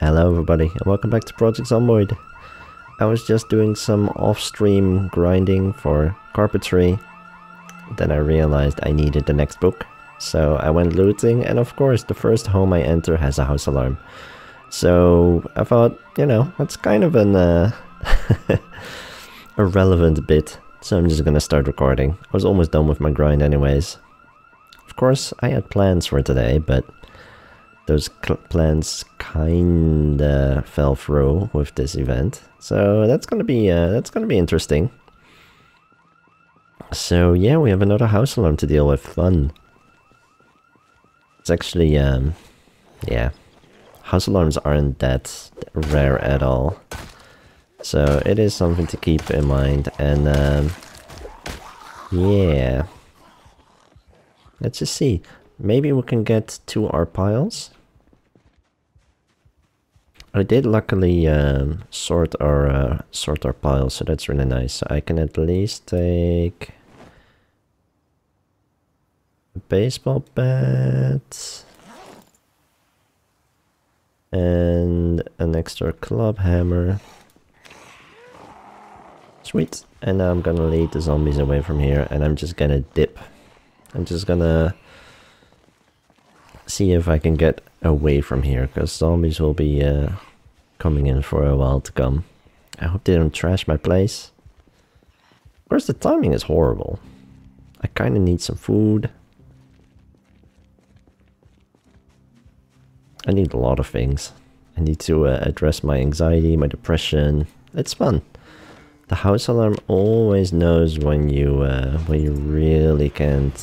Hello everybody and welcome back to Project Zomboid. I was just doing some off-stream grinding for carpentry. Then I realized I needed the next book. So I went looting, and of course the first home I enter has a house alarm. So I thought, you know, that's kind of an irrelevant bit. So I'm just gonna start recording. I was almost done with my grind anyways. Of course I had plans for today, but those plans kinda fell through with this event, so that's gonna be interesting. So yeah, we have another house alarm to deal with. Fun. It's actually yeah, house alarms aren't that rare at all, so it is something to keep in mind. And yeah, let's just see. Maybe we can get to our piles. I did luckily sort our piles, so that's really nice. So I can at least take a baseball bat and an extra club hammer. Sweet. And now I'm gonna lead the zombies away from here, and I'm just gonna dip. I'm just gonna see if I can get away from here, because zombies will be coming in for a while to come. I hope they don't trash my place. Of course the timing is horrible. I kind of need some food. I need a lot of things. I need to address my anxiety, my depression. It's fun. The house alarm always knows when you really can't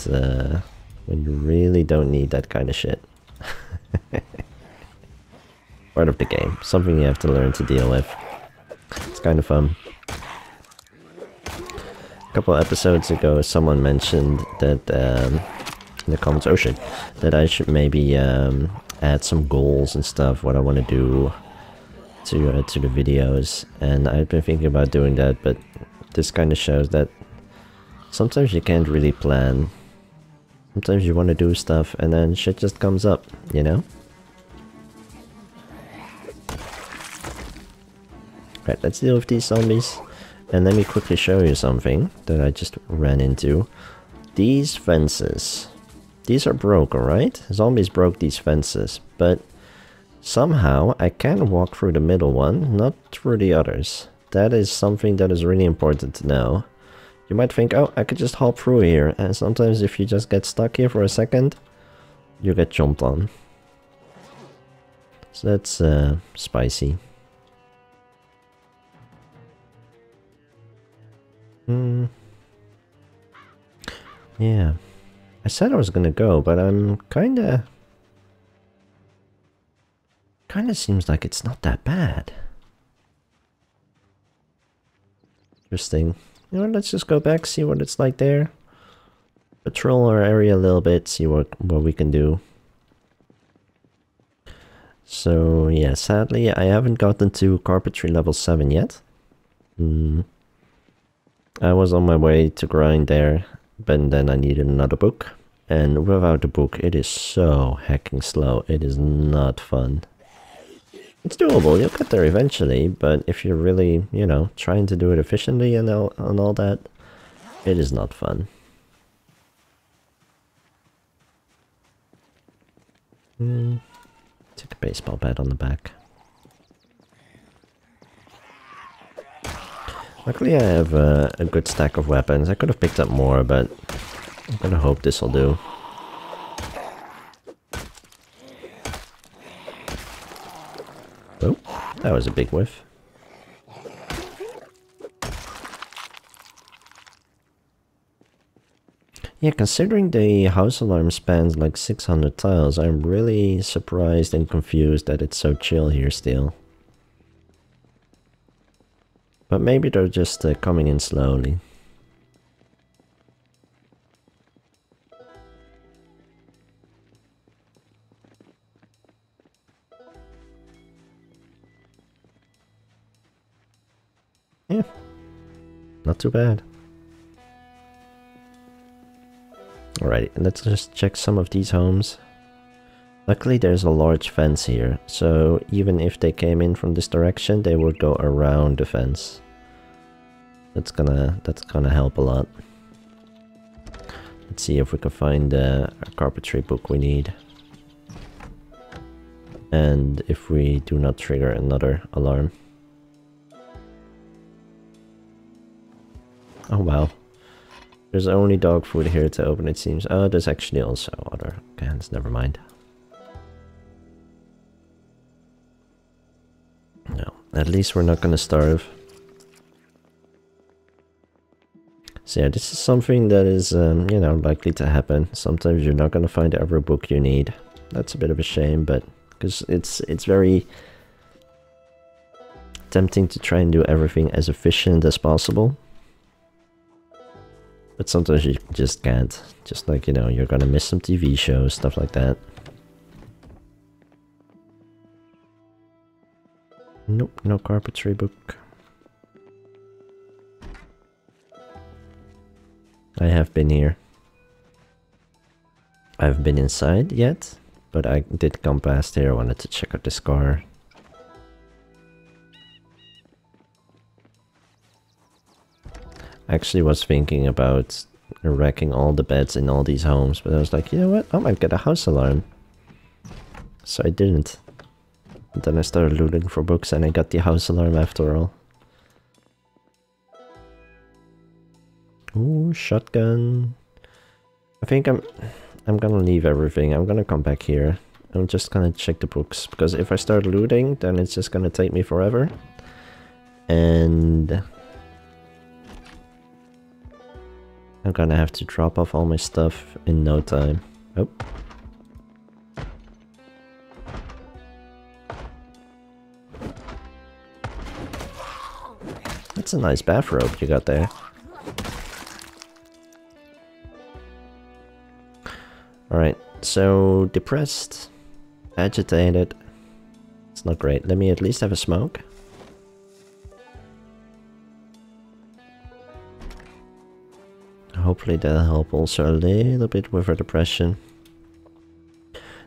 when you really don't need that kind of shit. Part of the game. Something you have to learn to deal with. It's kind of fun. A couple episodes ago someone mentioned that in the comments, oh shit, that I should maybe add some goals and stuff, what I want to do to the videos. And I've been thinking about doing that, but this kind of shows that sometimes you can't really plan. Sometimes you want to do stuff and then shit just comes up, you know? Right, let's deal with these zombies. And let me quickly show you something that I just ran into. These fences. These are broken, right? Zombies broke these fences, but somehow I can walk through the middle one, not through the others. That is something that is really important to know. You might think, oh, I could just hop through here, and sometimes if you just get stuck here for a second, you get chomped on. So that's spicy. Yeah. I said I was gonna go, but I'm kinda seems like it's not that bad. Interesting. You know, let's just go back, see what it's like there. Patrol our area a little bit, see what we can do. So yeah, sadly I haven't gotten to carpentry level 7 yet. I was on my way to grind there, but then I needed another book. And without the book it is so hecking slow, it is not fun. It's doable, you'll get there eventually, but if you're really, you know, trying to do it efficiently and all that, it is not fun. Took a baseball bat on the back. Luckily I have a good stack of weapons. I could have picked up more, but I'm gonna hope this will do. Oh, that was a big whiff. Yeah, considering the house alarm spans like 600 tiles, I'm really surprised and confused that it's so chill here still. But maybe they're just coming in slowly. Yeah, not too bad. Alright, let's just check some of these homes. Luckily there's a large fence here, so even if they came in from this direction, they will go around the fence. That's gonna help a lot. Let's see if we can find a carpentry book we need. And if we do not trigger another alarm. Oh wow. There's only dog food here to open, it seems. Oh, there's actually also other cans, never mind. No, at least we're not gonna starve. So yeah, this is something that is, you know, likely to happen. Sometimes you're not gonna find every book you need. That's a bit of a shame, but because it's very tempting to try and do everything as efficient as possible. But sometimes you just can't. Just like, you know, you're gonna miss some TV shows, stuff like that. Nope, no carpentry book. I have been here. I haven't been inside yet, but I did come past here. I wanted to check out this car. I actually was thinking about wrecking all the beds in all these homes, but I was like, you know what? I might get a house alarm. So I didn't. And then I started looting for books and I got the house alarm after all. Ooh, shotgun. I think I'm gonna leave everything. I'm gonna come back here. I'm just gonna check the books, because if I start looting, then it's just gonna take me forever. And I'm gonna have to drop off all my stuff in no time. Oh. That's a nice bathrobe you got there. Alright, so depressed, agitated, it's not great. Let me at least have a smoke. Hopefully that'll help also a little bit with her depression.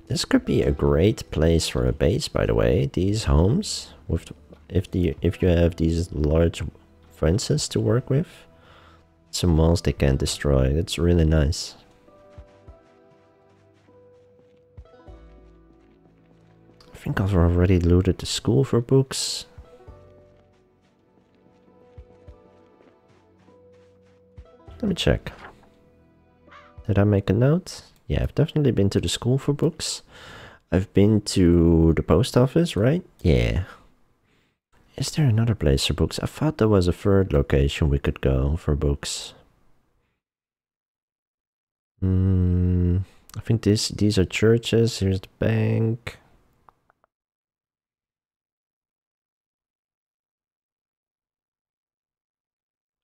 This could be a great place for a base, by the way. These homes, with if you have these large fences to work with, some walls they can't destroy. That's really nice. I think I've already looted the school for books. Let me check. Did I make a note? Yeah, I've definitely been to the school for books. I've been to the post office, right? Yeah. Is there another place for books? I thought there was a third location we could go for books. I think these are churches. Here's the bank.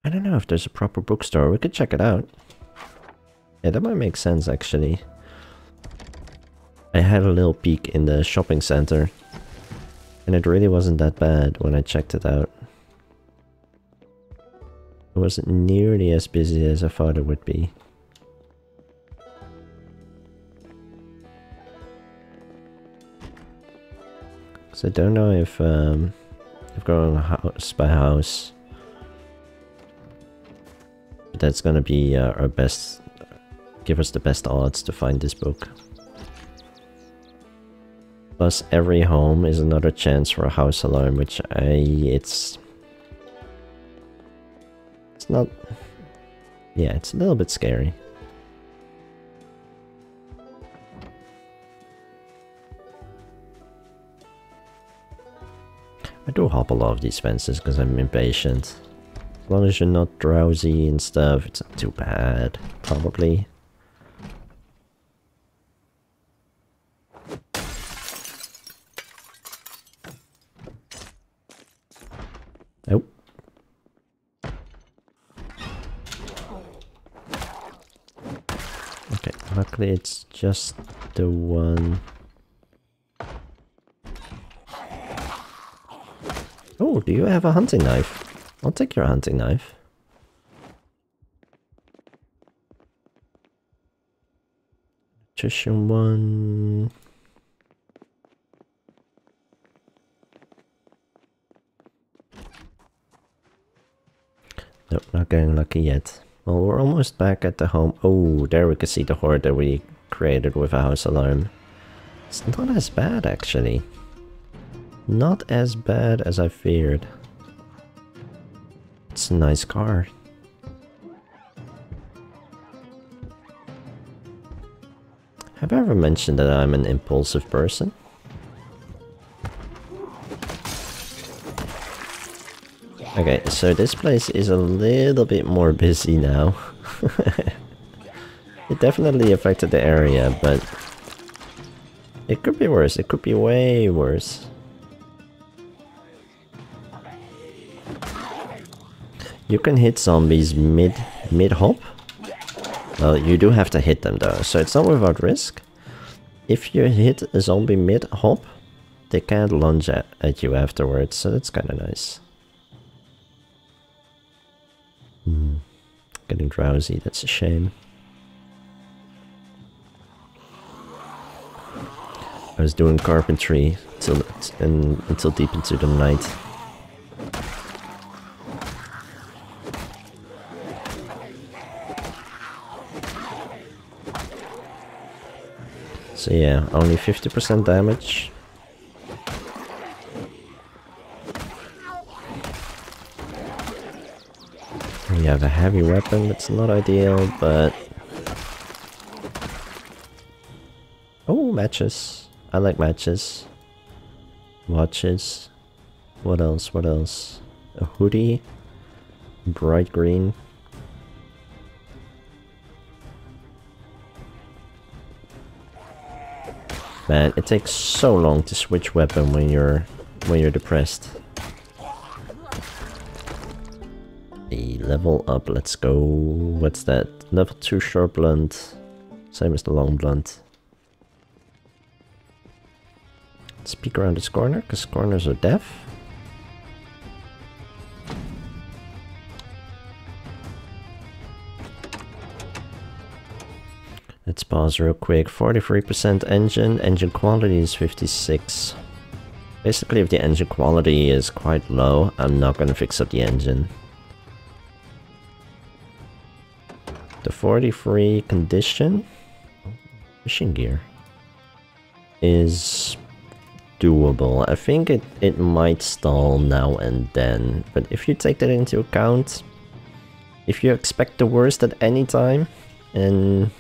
I don't know if there's a proper bookstore. We could check it out. Yeah, that might make sense, actually. I had a little peek in the shopping center, and it really wasn't that bad when I checked it out. It wasn't nearly as busy as I thought it would be. So I don't know if going house by house, but that's gonna be our best, give us the best odds to find this book. Plus every home is another chance for a house alarm, which it's not, yeah, it's a little bit scary. I do hop a lot of these fences because I'm impatient. As long as you're not drowsy and stuff, it's not too bad, probably. Oh. Okay, luckily it's just the one. Oh, do you have a hunting knife? I'll take your hunting knife. Nutrition one. Nope, not going lucky yet. Well, we're almost back at the home. Oh, there we can see the horde that we created with a house alarm. It's not as bad, actually. Not as bad as I feared. It's a nice car. Have I ever mentioned that I'm an impulsive person? Okay, so this place is a little bit more busy now. It definitely affected the area, but it could be worse. It could be way worse. You can hit zombies mid-hop. Well, you do have to hit them though, so it's not without risk. If you hit a zombie mid-hop, they can't lunge at you afterwards, so that's kind of nice. Getting drowsy, that's a shame. I was doing carpentry until deep into the night. So yeah, only 50% damage. We have a heavy weapon, that's not ideal, but... Oh, matches. I like matches. Watches. What else, what else? A hoodie. Bright green. Man, it takes so long to switch weapon when you're depressed. A level up, let's go. What's that? Level 2 short blunt. Same as the long blunt. Let's peek around this corner, because corners are deaf. Let's pause real quick. 43% engine. Engine quality is 56. Basically, if the engine quality is quite low, I'm not gonna fix up the engine. The 43 condition machine gear is doable. I think it might stall now and then, but if you take that into account, if you expect the worst at any time and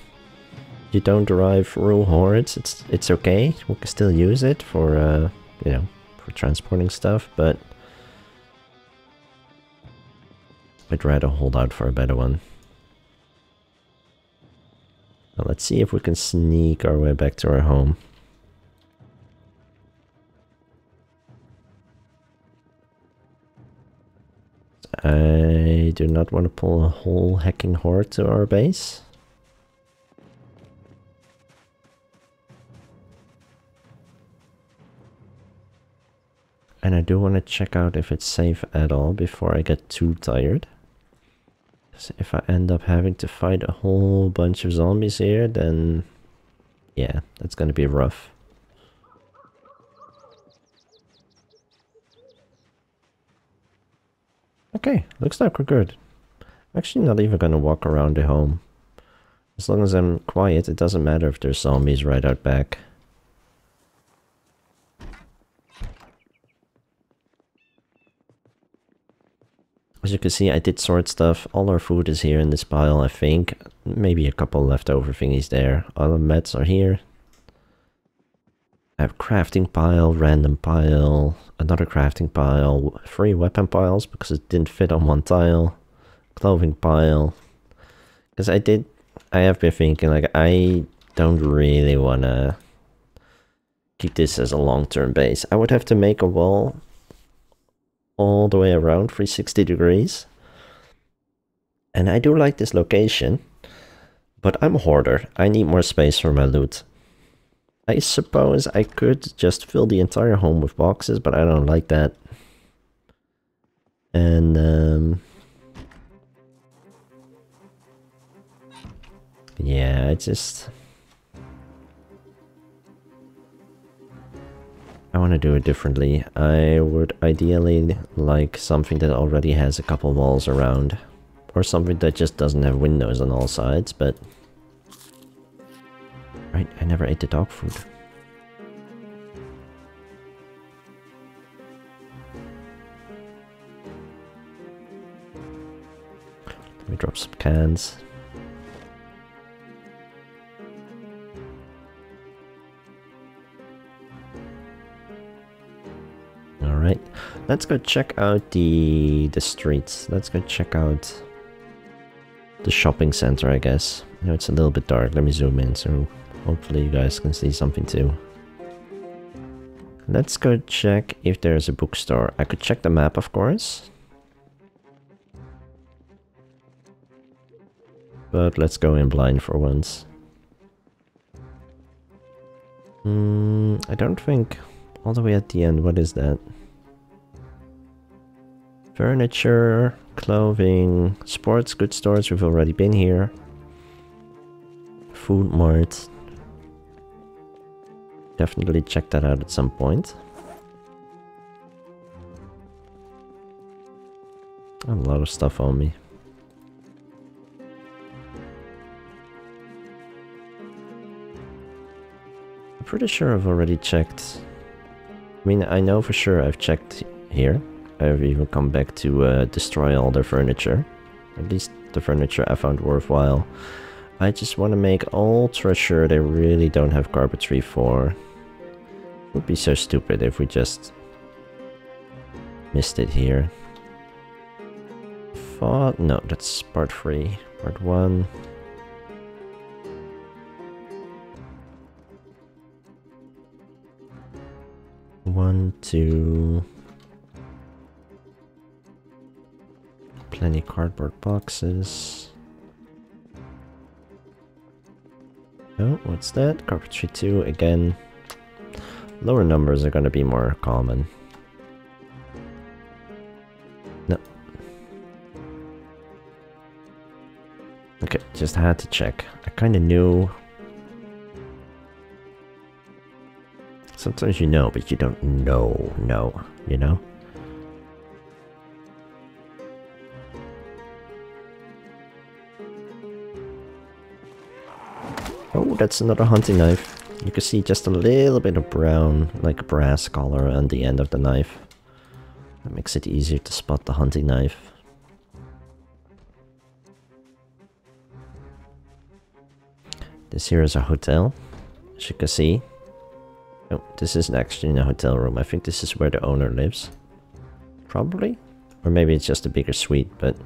you don't derive real hordes, it's okay. We can still use it for you know, for transporting stuff, but I'd rather hold out for a better one. Now let's see if we can sneak our way back to our home. I do not want to pull a whole hacking horde to our base. And I do want to check out if it's safe at all before I get too tired. Because if I end up having to fight a whole bunch of zombies here, then... yeah, that's gonna be rough. Okay, looks like we're good. I'm actually not even gonna walk around the home. As long as I'm quiet, it doesn't matter if there's zombies right out back. As you can see, I did sort stuff. All our food is here in this pile, I think. Maybe a couple leftover thingies there. Other meds are here. I have crafting pile, random pile, another crafting pile, 3 weapon piles because it didn't fit on one tile, clothing pile. Because I have been thinking, like, I don't really want to keep this as a long-term base. I would have to make a wall all the way around 360 degrees. And I do like this location, but I'm a hoarder. I need more space for my loot. I suppose I could just fill the entire home with boxes, but I don't like that. And yeah, I want to do it differently. I would ideally like something that already has a couple walls around. Or something that just doesn't have windows on all sides, but... Right, I never ate the dog food. Let me drop some cans. Alright, let's go check out the streets. Let's go check out the shopping center, I guess. I know it's a little bit dark. Let me zoom in so hopefully you guys can see something too. Let's go check if there's a bookstore. I could check the map, of course. But let's go in blind for once. I don't think... All the way at the end, what is that? Furniture, clothing, sports goods stores, we've already been here. Food mart. Definitely check that out at some point. I have a lot of stuff on me. I'm pretty sure I've already checked. I mean, I know for sure I've checked here. I've even come back to destroy all their furniture. At least the furniture I found worthwhile. I just want to make ultra sure they really don't have carpentry for. It would be so stupid if we just missed it here. Thought... No, that's part 3. Part 1. Plenty cardboard boxes. Oh, what's that? Carpentry 2 again. Lower numbers are gonna be more common. No. Okay, just had to check. I kinda knew. Sometimes you know, but you don't know, you know? Oh, that's another hunting knife. You can see just a little bit of brown, like brass color on the end of the knife. That makes it easier to spot the hunting knife. This here is a hotel, as you can see. Oh, this isn't actually in a hotel room. I think this is where the owner lives. Probably? Or maybe it's just a bigger suite, but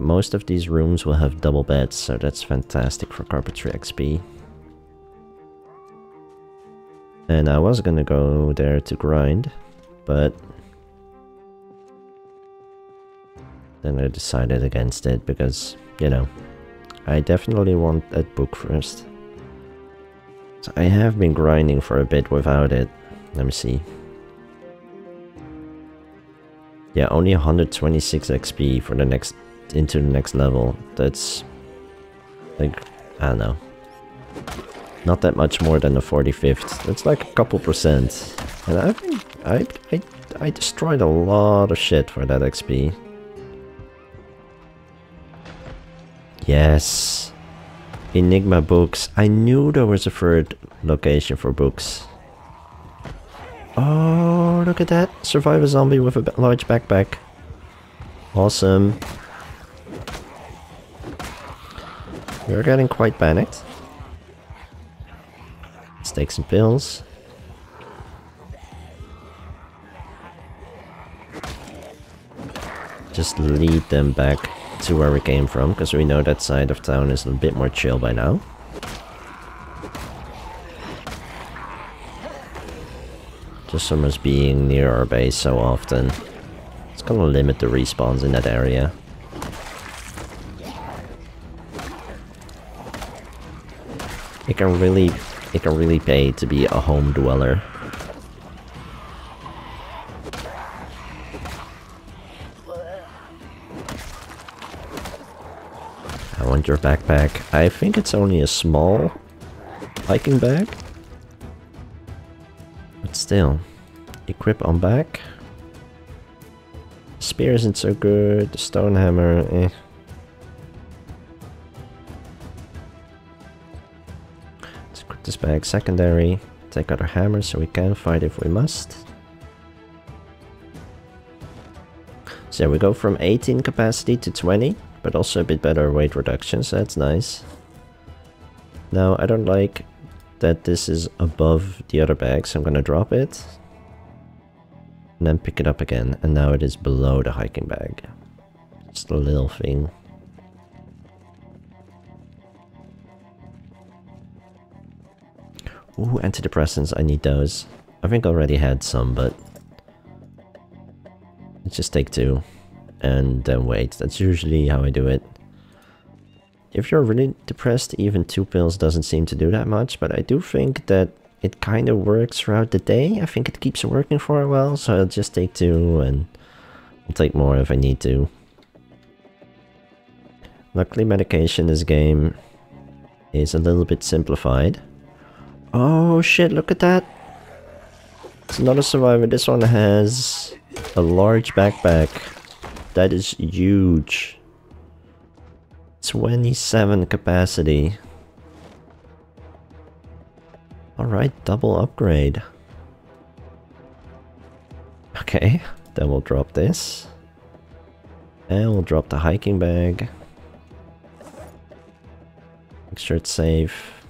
most of these rooms will have double beds, so that's fantastic for carpentry XP. And I was gonna go there to grind, but... Then I decided against it, because, you know... I definitely want that book first. I have been grinding for a bit without it. Let me see. Yeah, only 126 XP for the next into the next level. That's like, I don't know. Not that much more than the 45th. That's like a couple %. And I think I destroyed a lot of shit for that XP. Yes. Enigma books. I knew there was a third location for books. Oh, look at that. Survive a zombie with a large backpack. Awesome. We're getting quite panicked. Let's take some pills. Just lead them back to where we came from, because we know that side of town is a bit more chill by now. Just from us being near our base so often, it's gonna limit the respawns in that area. It can really pay to be a home dweller. Your backpack. I think it's only a small hiking bag, but still. Equip on back. Spear isn't so good, the stone hammer, eh. Let's equip this bag, secondary. Take out our hammer so we can fight if we must. So yeah, we go from 18 capacity to 20, but also a bit better weight reduction, so that's nice. Now, I don't like that this is above the other bag, so I'm gonna drop it. And then pick it up again, and now it is below the hiking bag. Just a little thing. Ooh, antidepressants, I need those. I think I already had some, but... let's just take two. And then wait, that's usually how I do it. If you're really depressed, even two pills doesn't seem to do that much, but I do think that it kind of works throughout the day. I think it keeps working for a while, so I'll just take two and I'll take more if I need to. Luckily, medication in this game is a little bit simplified. Oh shit, look at that! It's another survivor. This one has a large backpack. That is huge. 27 capacity. Alright, double upgrade. Okay, then we'll drop this. And we'll drop the hiking bag. Make sure it's safe.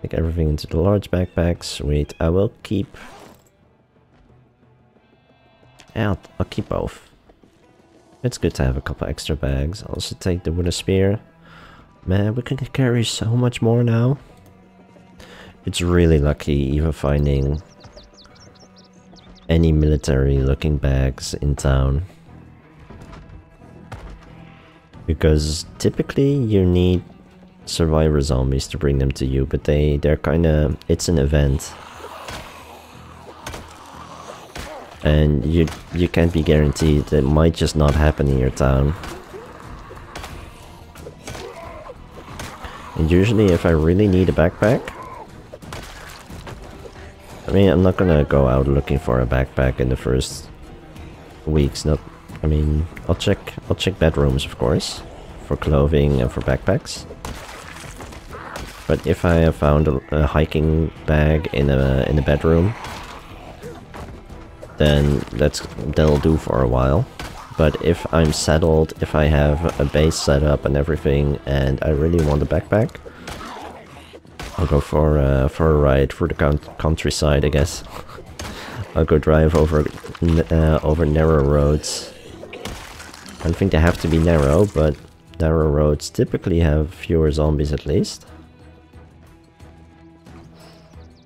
Take everything into the large backpack, sweet. I will keep... I'll keep both. It's good to have a couple extra bags. I'll also take the wooden spear. Man, we can carry so much more now. It's really lucky even finding any military looking bags in town. Because typically you need survivor zombies to bring them to you, but they're kinda... it's an event. And you can't be guaranteed, it might just not happen in your town. And usually if I really need a backpack, I mean, I'm not gonna go out looking for a backpack in the first weeks. Not, I mean, I'll check bedrooms, of course, for clothing and for backpacks. But if I have found a hiking bag in a bedroom, then that'll do for a while. But if I'm settled, if I have a base set up and everything, and I really want a backpack, I'll go for a ride through the countryside, I guess. I'll go drive over narrow roads. I don't think they have to be narrow, but narrow roads typically have fewer zombies at least.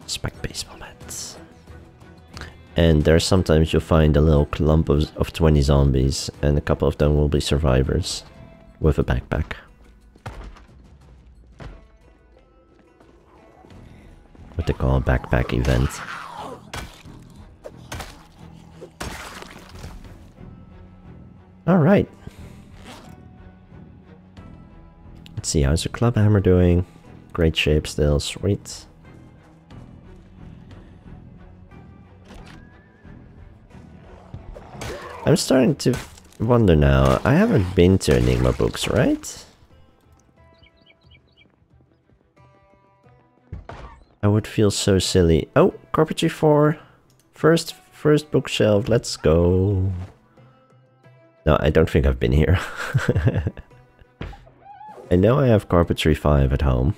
Spec baseball bats. And there's sometimes you'll find a little clump of 20 zombies, and a couple of them will be survivors with a backpack. What they call a backpack event. Alright. Let's see, how's the club hammer doing? Great shape still, sweet. I'm starting to wonder now, I haven't been to Enigma Books, right? I would feel so silly. Oh, Carpentry 4. First bookshelf, let's go. No, I don't think I've been here. I know I have Carpentry 5 at home.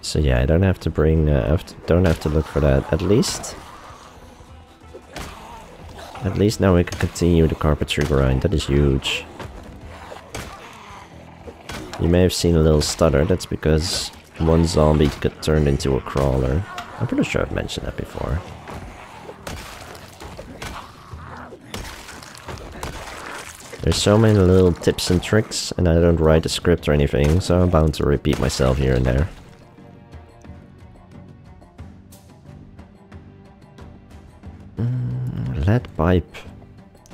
So yeah, I don't have to bring... don't have to look for that, at least. At least now we can continue the carpentry grind, that is huge. You may have seen a little stutter, that's because one zombie got turned into a crawler. I'm pretty sure I've mentioned that before. There's so many little tips and tricks, and I don't write a script or anything, so I'm bound to repeat myself here and there.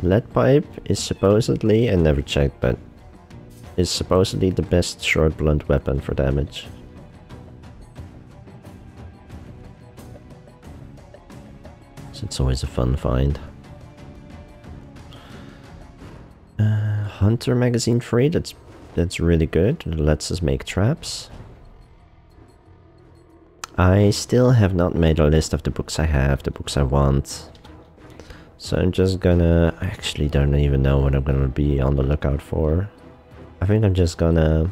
Lead pipe is supposedly, I never checked, but is supposedly the best short blunt weapon for damage. So it's always a fun find. Hunter magazine free, that's really good. It lets us make traps. I still have not made a list of the books I have, the books I want. So I'm just gonna... I actually don't even know what I'm gonna be on the lookout for. I think I'm just gonna...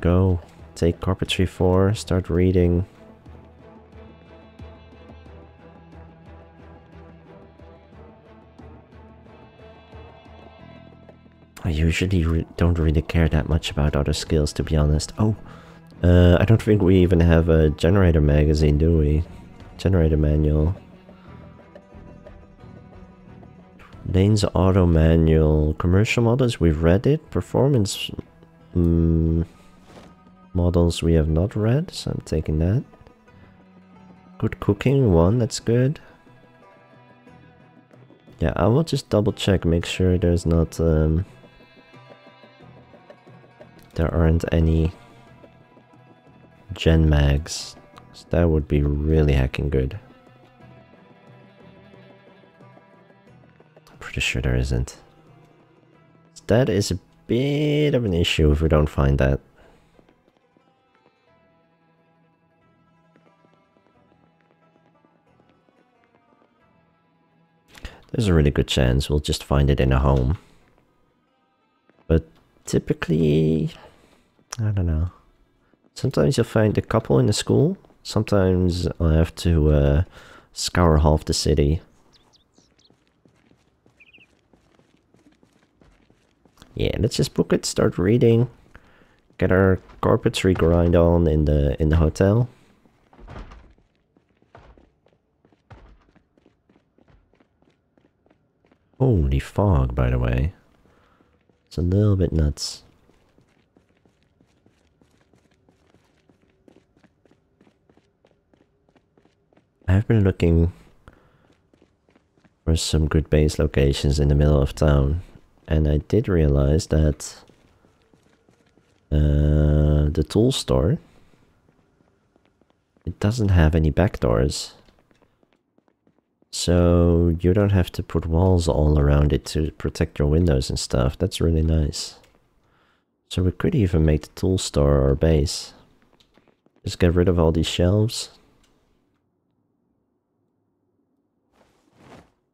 go take Carpentry 4, start reading. I usually don't really care that much about other skills, to be honest. Oh! I don't think we even have a generator magazine, do we? Generator manual. Lane's auto manual. Commercial models, we've read it. Performance models we have not read, so I'm taking that. Good cooking, one, that's good. Yeah, I will just double check, make sure there's not... there aren't any... Gen mags, so that would be really heckin' good. I'm pretty sure there isn't. That is a bit of an issue if we don't find that. There's a really good chance we'll just find it in a home. But typically, I don't know. Sometimes you'll find a couple in a school, sometimes I'll have to scour half the city. Yeah, let's just book it, start reading, get our carpentry grind on in the hotel. Holy fog, by the way. It's a little bit nuts. I've been looking for some good base locations in the middle of town, and I did realize that the tool store, it doesn't have any backdoors, so you don't have to put walls all around it to protect your windows and stuff. That's really nice. So we could even make the tool store our base. Just get rid of all these shelves.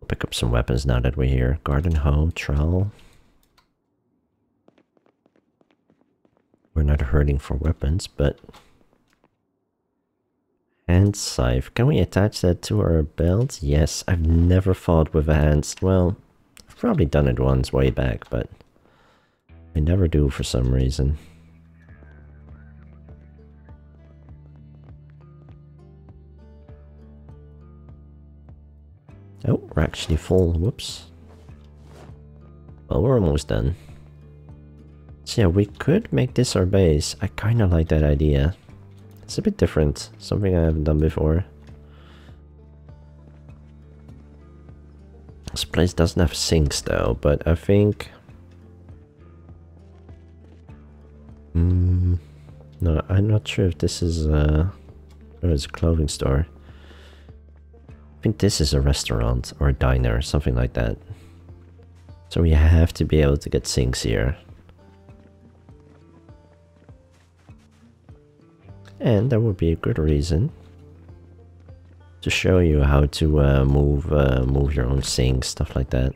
Pick up some weapons now that we're here. Garden hoe, trowel. We're not hurting for weapons, but... Hand scythe. Can we attach that to our belt? Yes, I've never fought with a hand... Well, I've probably done it once way back, but... I never do for some reason. Oh, we're actually full. Whoops. Well, we're almost done. So yeah, we could make this our base. I kind of like that idea. It's a bit different. Something I haven't done before. This place doesn't have sinks though, but I think... No, I'm not sure if this is a... Oh, it's a clothing store. I think this is a restaurant or a diner, something like that. So we have to be able to get sinks here. And that would be a good reason to show you how to move your own sinks, stuff like that.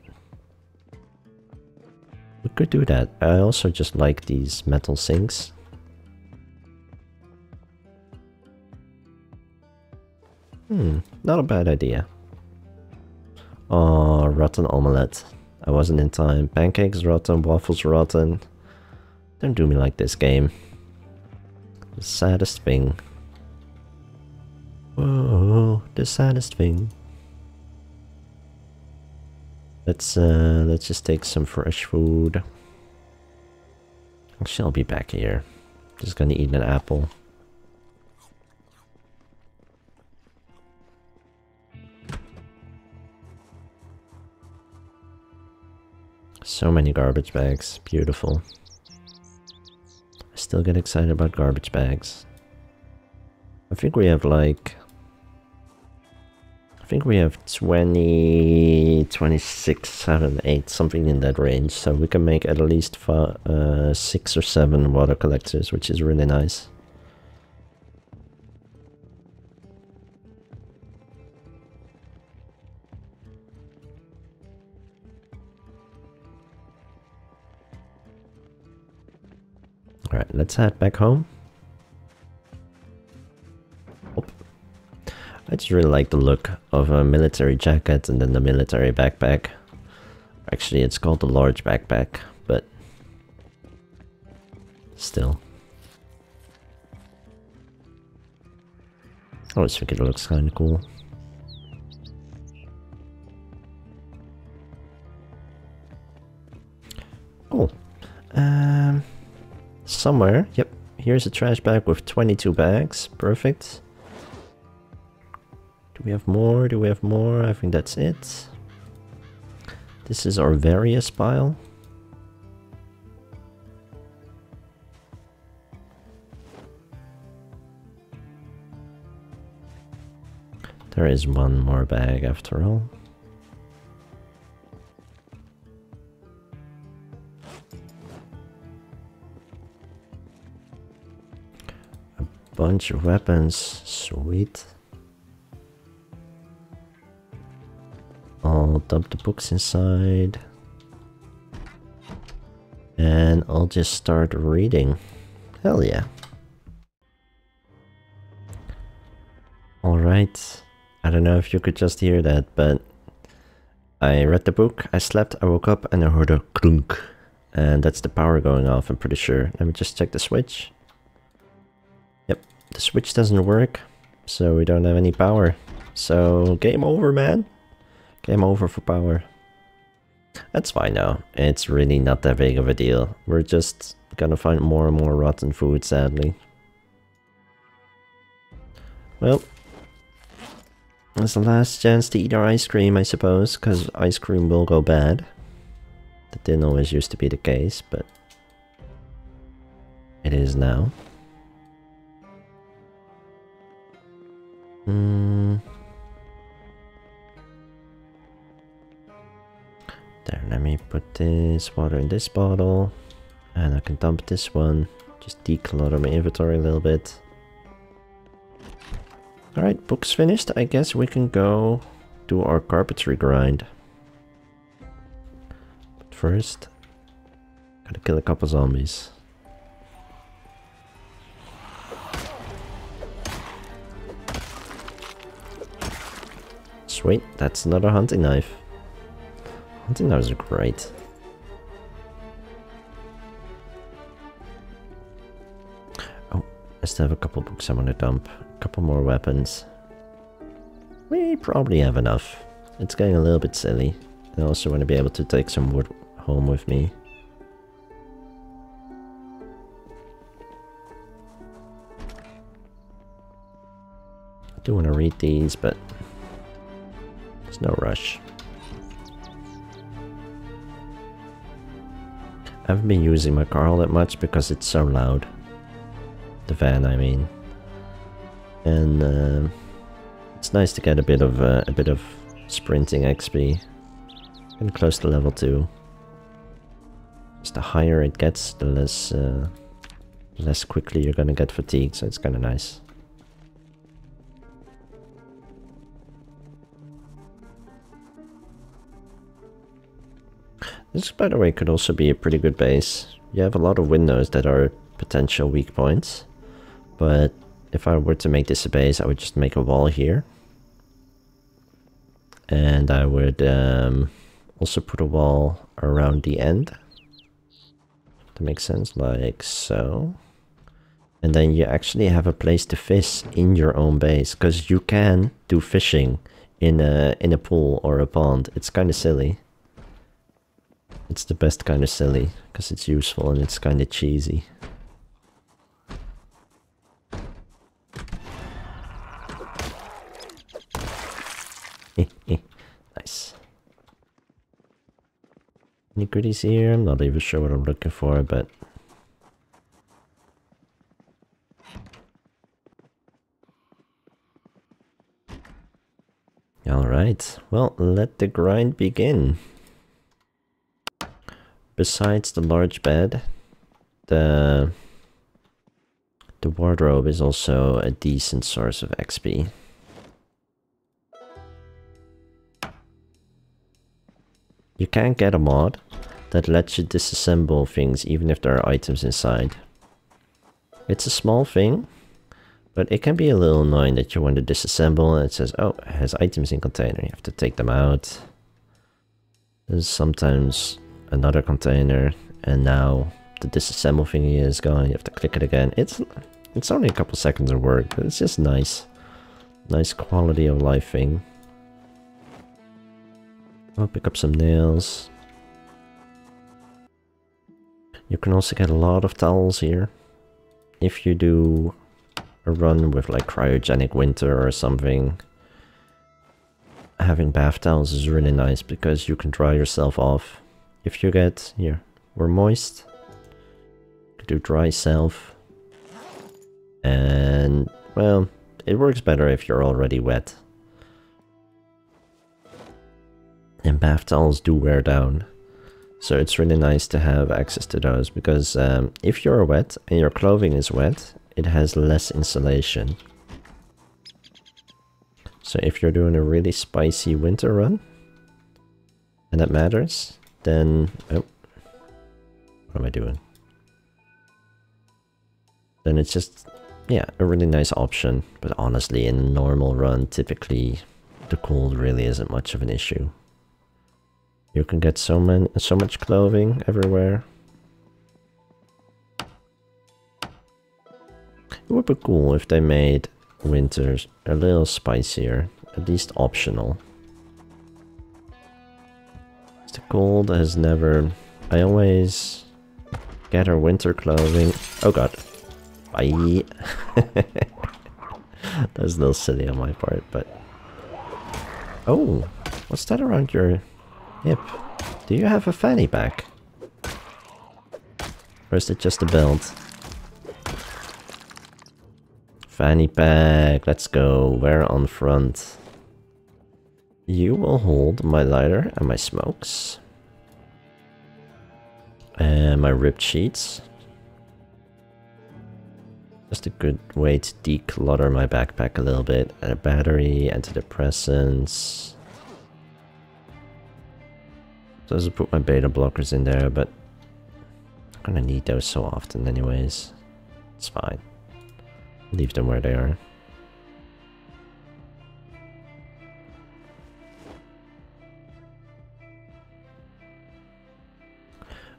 We could do that. I also just like these metal sinks. Not a bad idea. Oh, rotten omelette. I wasn't in time. Pancakes rotten, waffles rotten. Don't do me like this, game. The saddest thing. Whoa, the saddest thing. Let's just take some fresh food. I shall be back here. Just gonna eat an apple. So many garbage bags. Beautiful. I still get excited about garbage bags. I think we have like... I think we have 20, 26, 7, 8, something in that range. So we can make at least 6 or 7 water collectors, which is really nice. Alright, let's head back home. Oh. I just really like the look of a military jacket and then the military backpack. Actually, it's called the large backpack, but still. I always think it looks kinda cool. Cool. Somewhere, yep, here's a trash bag with 22 bags, perfect. Do we have more? Do we have more? I think that's it. This is our various pile. There is one more bag after all. Bunch of weapons, sweet. I'll dump the books inside. And I'll just start reading. Hell yeah. Alright. I don't know if you could just hear that, but... I read the book, I slept, I woke up, and I heard a clunk. And that's the power going off, I'm pretty sure. Let me just check the switch. The switch doesn't work, so we don't have any power. So, game over, man. Game over for power. That's fine now. It's really not that big of a deal. We're just gonna find more and more rotten food, sadly. Well, it's the last chance to eat our ice cream, I suppose, because ice cream will go bad. That didn't always used to be the case, but it is now. There, let me put this water in this bottle, and I can dump this one. Just declutter my inventory a little bit. Alright, book's finished. I guess we can go do our carpentry grind. But first, gotta kill a couple zombies. Wait, that's another hunting knife. Hunting knives are great. Oh, I still have a couple books I want to dump. A couple more weapons. We probably have enough. It's getting a little bit silly. I also want to be able to take some wood home with me. I do want to read these, but... no rush. I haven't been using my car all that much because it's so loud. The van, I mean. And it's nice to get a bit of sprinting XP. I'm close to level 2. Just the higher it gets, the less quickly you're gonna get fatigued. So it's kind of nice. This, by the way, could also be a pretty good base. You have a lot of windows that are potential weak points. But if I were to make this a base, I would just make a wall here. And I would also put a wall around the end. That makes sense, like so. And then you actually have a place to fish in your own base. Because you can do fishing in a pool or a pond. It's kind of silly. It's the best kind of silly, because it's useful and it's kind of cheesy. Nice. Any goodies here? I'm not even sure what I'm looking for, but... Alright, well, let the grind begin. Besides the large bed, the wardrobe is also a decent source of XP. You can get a mod that lets you disassemble things even if there are items inside. It's a small thing, but it can be a little annoying that you want to disassemble and it says, oh, it has items in container, you have to take them out. There's sometimes another container, and now the disassemble thingy is gone, you have to click it again. It's only a couple seconds of work, but it's just nice. Nice quality of life thing. I'll pick up some nails. You can also get a lot of towels here. If you do a run with like cryogenic winter or something, having bath towels is really nice because you can dry yourself off. If you get, here, we're moist, you can do dry self, and well, it works better if you're already wet. And bath towels do wear down, so it's really nice to have access to those, because if you're wet and your clothing is wet, it has less insulation. So if you're doing a really spicy winter run, and that matters, then... Oh, what am I doing? Then it's just, yeah, a really nice option. But honestly, in a normal run, typically the cold really isn't much of an issue. You can get so much clothing everywhere. It would be cool if they made winters a little spicier, at least optional. The cold has never... I always gather winter clothing... Oh god. Bye. That was a little silly on my part, but... Oh, what's that around your hip? Do you have a fanny pack? Or is it just a belt? Fanny pack, let's go. Where on front? You will hold my lighter and my smokes. And my ripped sheets. Just a good way to declutter my backpack a little bit. And a battery, antidepressants. Doesn't put my beta blockers in there, but I'm gonna need those so often anyways. It's fine. Leave them where they are.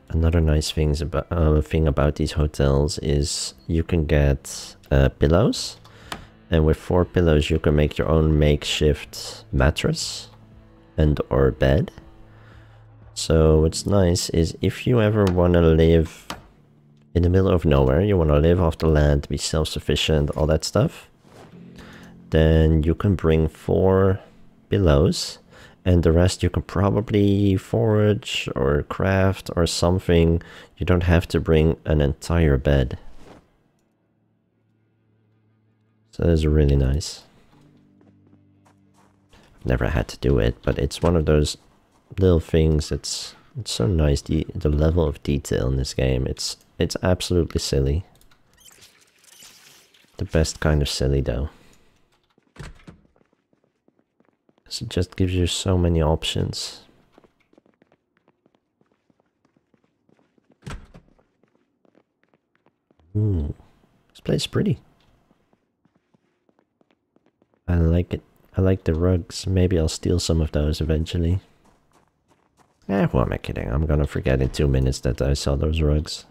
Another nice thing about these hotels is you can get pillows, and with 4 pillows you can make your own makeshift mattress and or bed. So what's nice is if you ever want to live in the middle of nowhere, you want to live off the land, be self-sufficient, all that stuff, then you can bring 4 pillows, and the rest you can probably forage or craft or something. You don't have to bring an entire bed. So that is really nice. I've never had to do it, but it's one of those little things that's... It's so nice, the level of detail in this game. It's absolutely silly. The best kind of silly, though. So it just gives you so many options. Ooh, this place is pretty. I like it. I like the rugs. Maybe I'll steal some of those eventually. Eh, who am I kidding? I'm gonna forget in 2 minutes that I saw those rugs.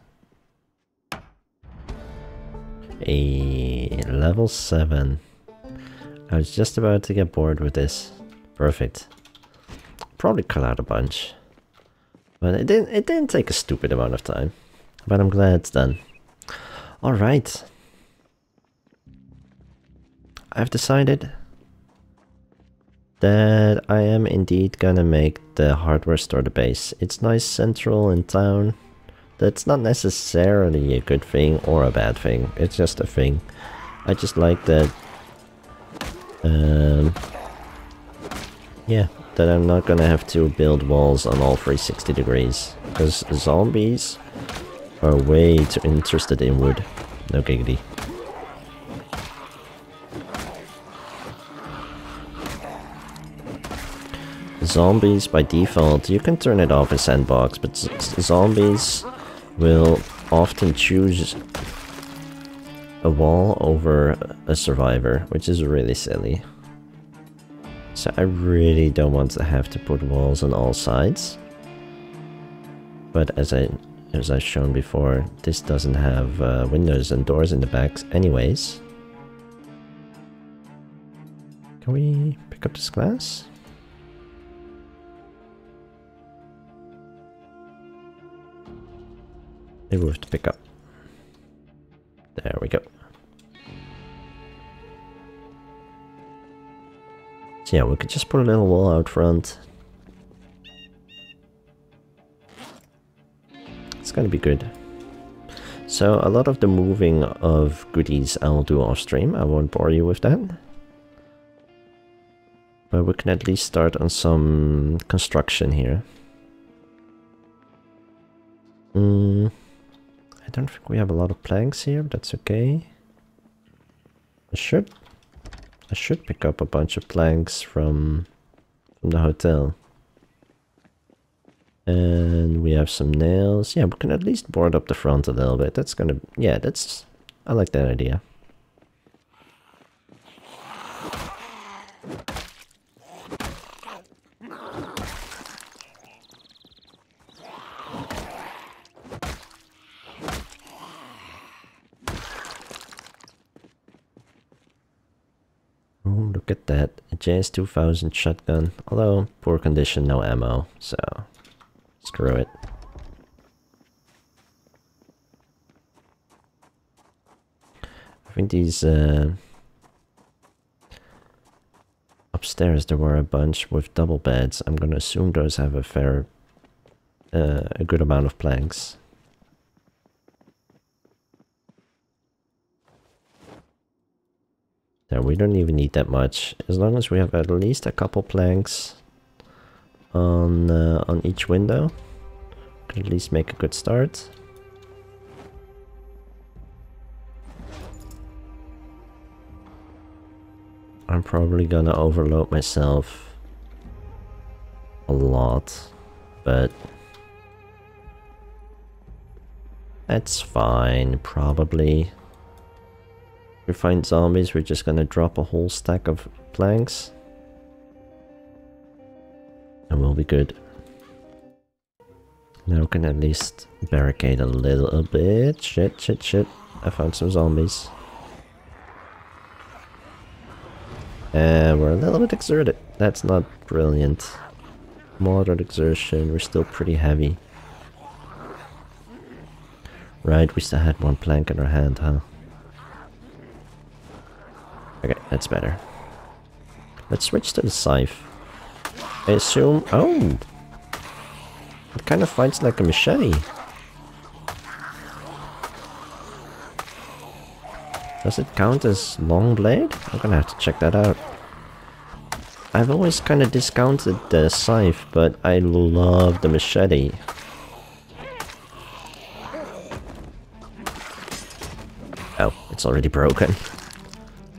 Hey, level 7. I was just about to get bored with this. Perfect. Probably cut out a bunch. But it didn't take a stupid amount of time. But I'm glad it's done. Alright. I've decided that I am indeed gonna make the hardware store the base. It's nice, central in town. That's not necessarily a good thing or a bad thing, it's just a thing. I just like that, yeah, that I'm not gonna have to build walls on all 360 degrees, because zombies are way too interested in wood. No giggity. Zombies, by default, you can turn it off in Sandbox, but zombies will often choose a wall over a survivor, which is really silly. So I really don't want to have to put walls on all sides. But as I've shown before, this doesn't have windows and doors in the backs anyways. Can we pick up this glass? Maybe we have to pick up. There we go. So yeah, we could just put a little wall out front. It's gonna be good. So a lot of the moving of goodies I'll do off stream. I won't bore you with that. But we can at least start on some construction here. I don't think we have a lot of planks here, but that's okay. I should pick up a bunch of planks from the hotel. And we have some nails. Yeah, we can at least board up the front a little bit. That's gonna... yeah, that's... I like that idea. Oh, look at that. A JS2000 shotgun. Although, poor condition, no ammo, so... screw it. I think these upstairs there were a bunch with double beds. I'm gonna assume those have a fair, a good amount of planks. There, we don't even need that much. As long as we have at least a couple planks on each window, could at least make a good start. I'm probably gonna overload myself a lot, but that's fine, probably. If we find zombies, we're just gonna drop a whole stack of planks. And we'll be good. Now we can at least barricade a little bit. Shit. I found some zombies. And we're a little bit exerted. That's not brilliant. Moderate exertion, we're still pretty heavy. Right, we still had one plank in our hand, huh? Okay, that's better. Let's switch to the scythe. I assume... oh! It kind of fights like a machete. Does it count as long blade? I'm gonna have to check that out. I've always kind of discounted the scythe, but I love the machete. Oh, it's already broken.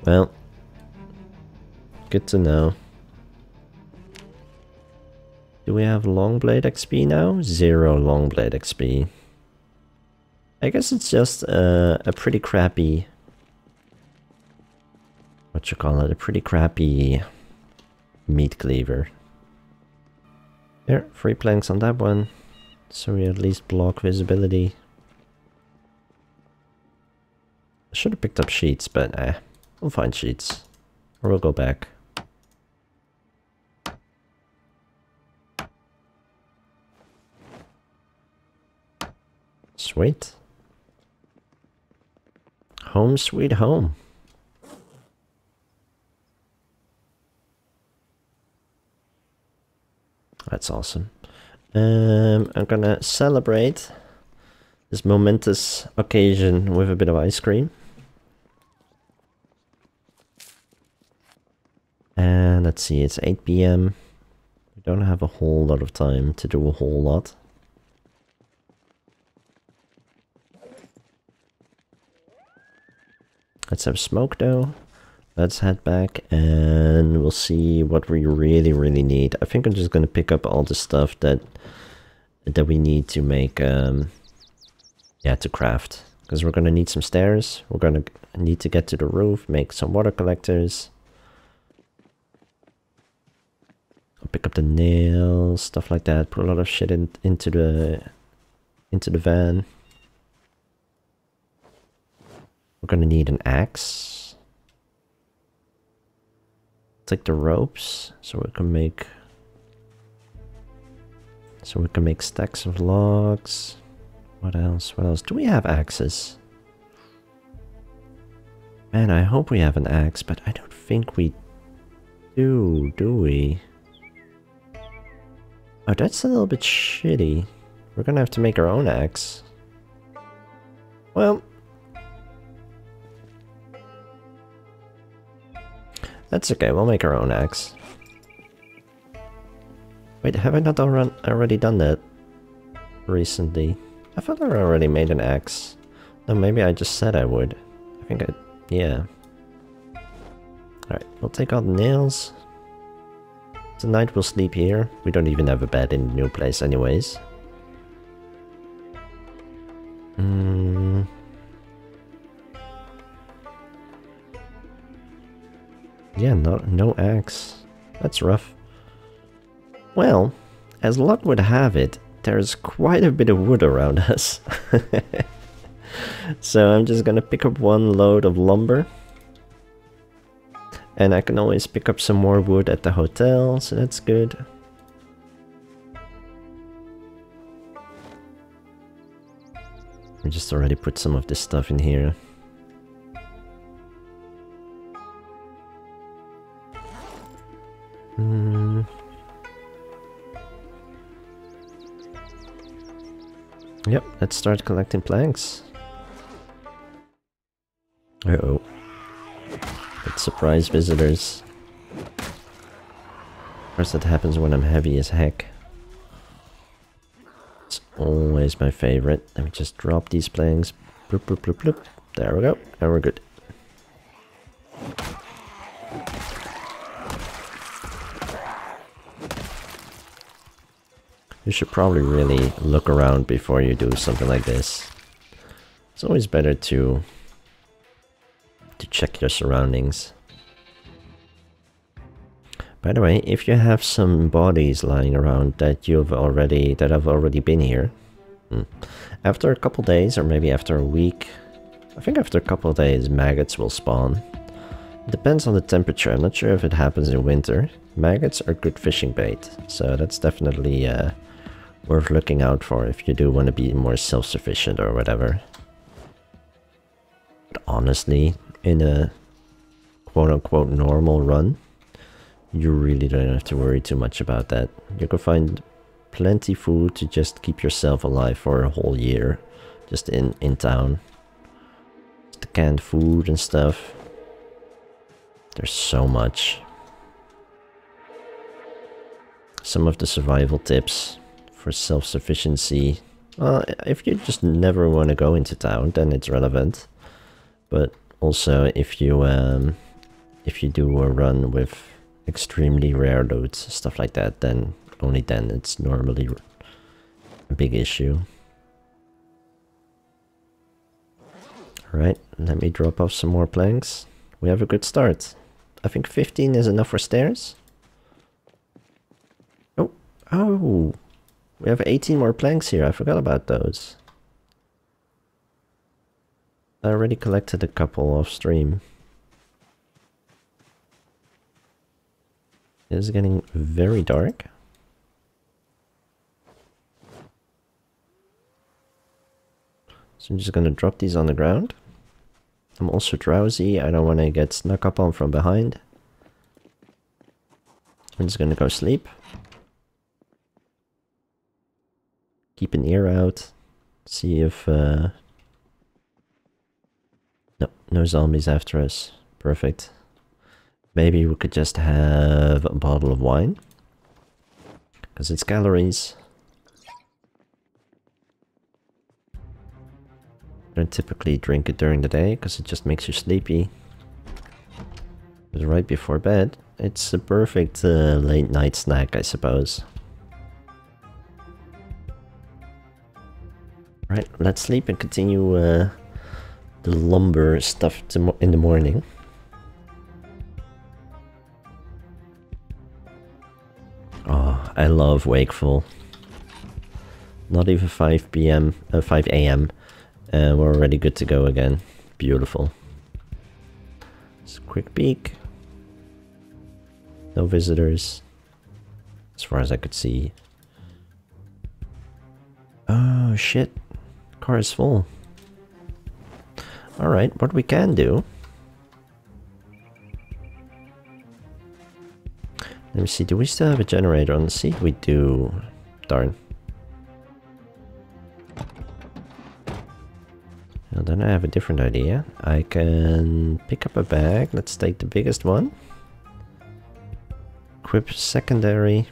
Well, good to know. Do we have long blade XP now? 0 long blade XP. I guess it's just a pretty crappy... what you call it? A pretty crappy meat cleaver. There, 3 planks on that one. So we at least block visibility. I should have picked up sheets, but we'll find sheets. Or we'll go back. Sweet. Home sweet home. That's awesome. I'm gonna celebrate this momentous occasion with a bit of ice cream. And let's see, it's 8 p.m. We don't have a whole lot of time to do a whole lot. Let's have smoke though. Let's head back and we'll see what we really need. I think I'm just gonna pick up all the stuff that we need to make, yeah, to craft. Because we're gonna need some stairs, we're gonna need to get to the roof, make some water collectors. I'll pick up the nails, stuff like that, put a lot of shit into the van. We're gonna need an axe. Take the ropes so we can make stacks of logs. What else do we have? Axes, man. I hope we have an axe, but I don't think we do we? Oh, that's a little bit shitty. We're gonna have to make our own axe. Well, that's okay, we'll make our own axe. Wait, have I not already done that recently? I thought I already made an axe. No, maybe I just said I would. I think I... yeah. Alright, we'll take all the nails. Tonight we'll sleep here. We don't even have a bed in the new place anyways. Yeah, no axe. That's rough. Well, as luck would have it, there's quite a bit of wood around us. So I'm just gonna pick up one load of lumber. And I can always pick up some more wood at the hotel, so that's good. I just already put some of this stuff in here. Yep, let's start collecting planks. Uh-oh. Let's surprise visitors. Of course, that happens when I'm heavy as heck. It's always my favorite. Let me just drop these planks. Bloop, bloop, bloop, bloop. There we go, and we're good. You should probably really look around before you do something like this. It's always better to check your surroundings. By the way, if you have some bodies lying around that have already been here, after a couple days, or maybe after a week, I think after a couple days, maggots will spawn. Depends on the temperature. I'm not sure if it happens in winter. Maggots are good fishing bait, so that's definitely worth looking out for if you do want to be more self-sufficient or whatever. But honestly, in a quote-unquote normal run, you really don't have to worry too much about that. You can find plenty of food to just keep yourself alive for a whole year, just in town. The canned food and stuff. There's so much. Some of the survival tips for self-sufficiency. Well, if you just never want to go into town, then it's relevant. But also, if you do a run with extremely rare loot, stuff like that, then only then it's normally a big issue. All right, let me drop off some more planks. We have a good start. I think 15 is enough for stairs. Oh, we have 18 more planks here. I forgot about those. I already collected a couple off stream. It is getting very dark. So I'm just gonna drop these on the ground. I'm also drowsy. I don't want to get snuck up on from behind. I'm just gonna go sleep. keep an ear out, see if... No, no zombies after us. Perfect. Maybe we could just have a bottle of wine, because it's calories. I don't typically drink it during the day because it just makes you sleepy. But right before bed, it's a perfect late night snack, I suppose. Right, let's sleep and continue the lumber stuff in the morning. Oh, I love Wakeful. Not even 5 a.m. We're already good to go again. Beautiful. Just a quick peek. No visitors, as far as I could see. Oh shit, car is full. Alright, what we can do... Let me see, do we still have a generator on the seat? We do. Darn. And then I have a different idea. I can pick up a bag. Let's take the biggest one. Equip secondary.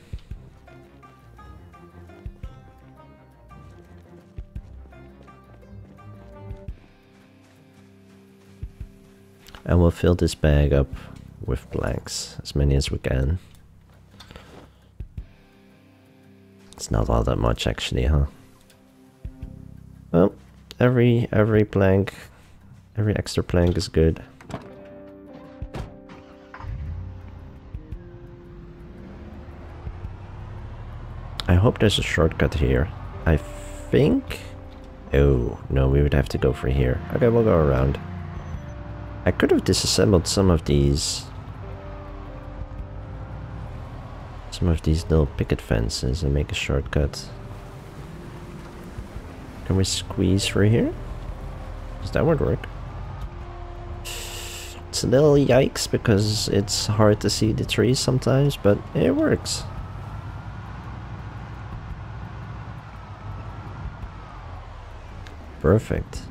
And we'll fill this bag up with planks, as many as we can. It's not all that much actually, huh? Well, every extra plank is good. I hope there's a shortcut here. I think... Oh, no, we would have to go for here. Okay, we'll go around. I could have disassembled some of these little picket fences and make a shortcut. Can we squeeze through here? Because that would work. It's a little yikes because it's hard to see the trees sometimes, but it works. Perfect.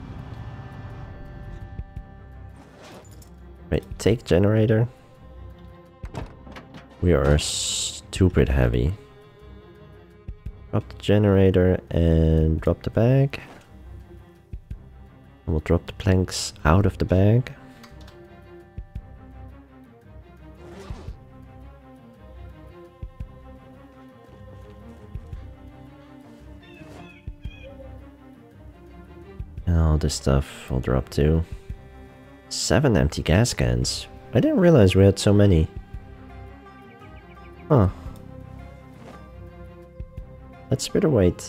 Right, take generator. We are stupid heavy. Drop the generator and drop the bag. We'll drop the planks out of the bag. And all this stuff will drop too. 7 empty gas cans. I didn't realize we had so many. Huh. That's a bit of weight.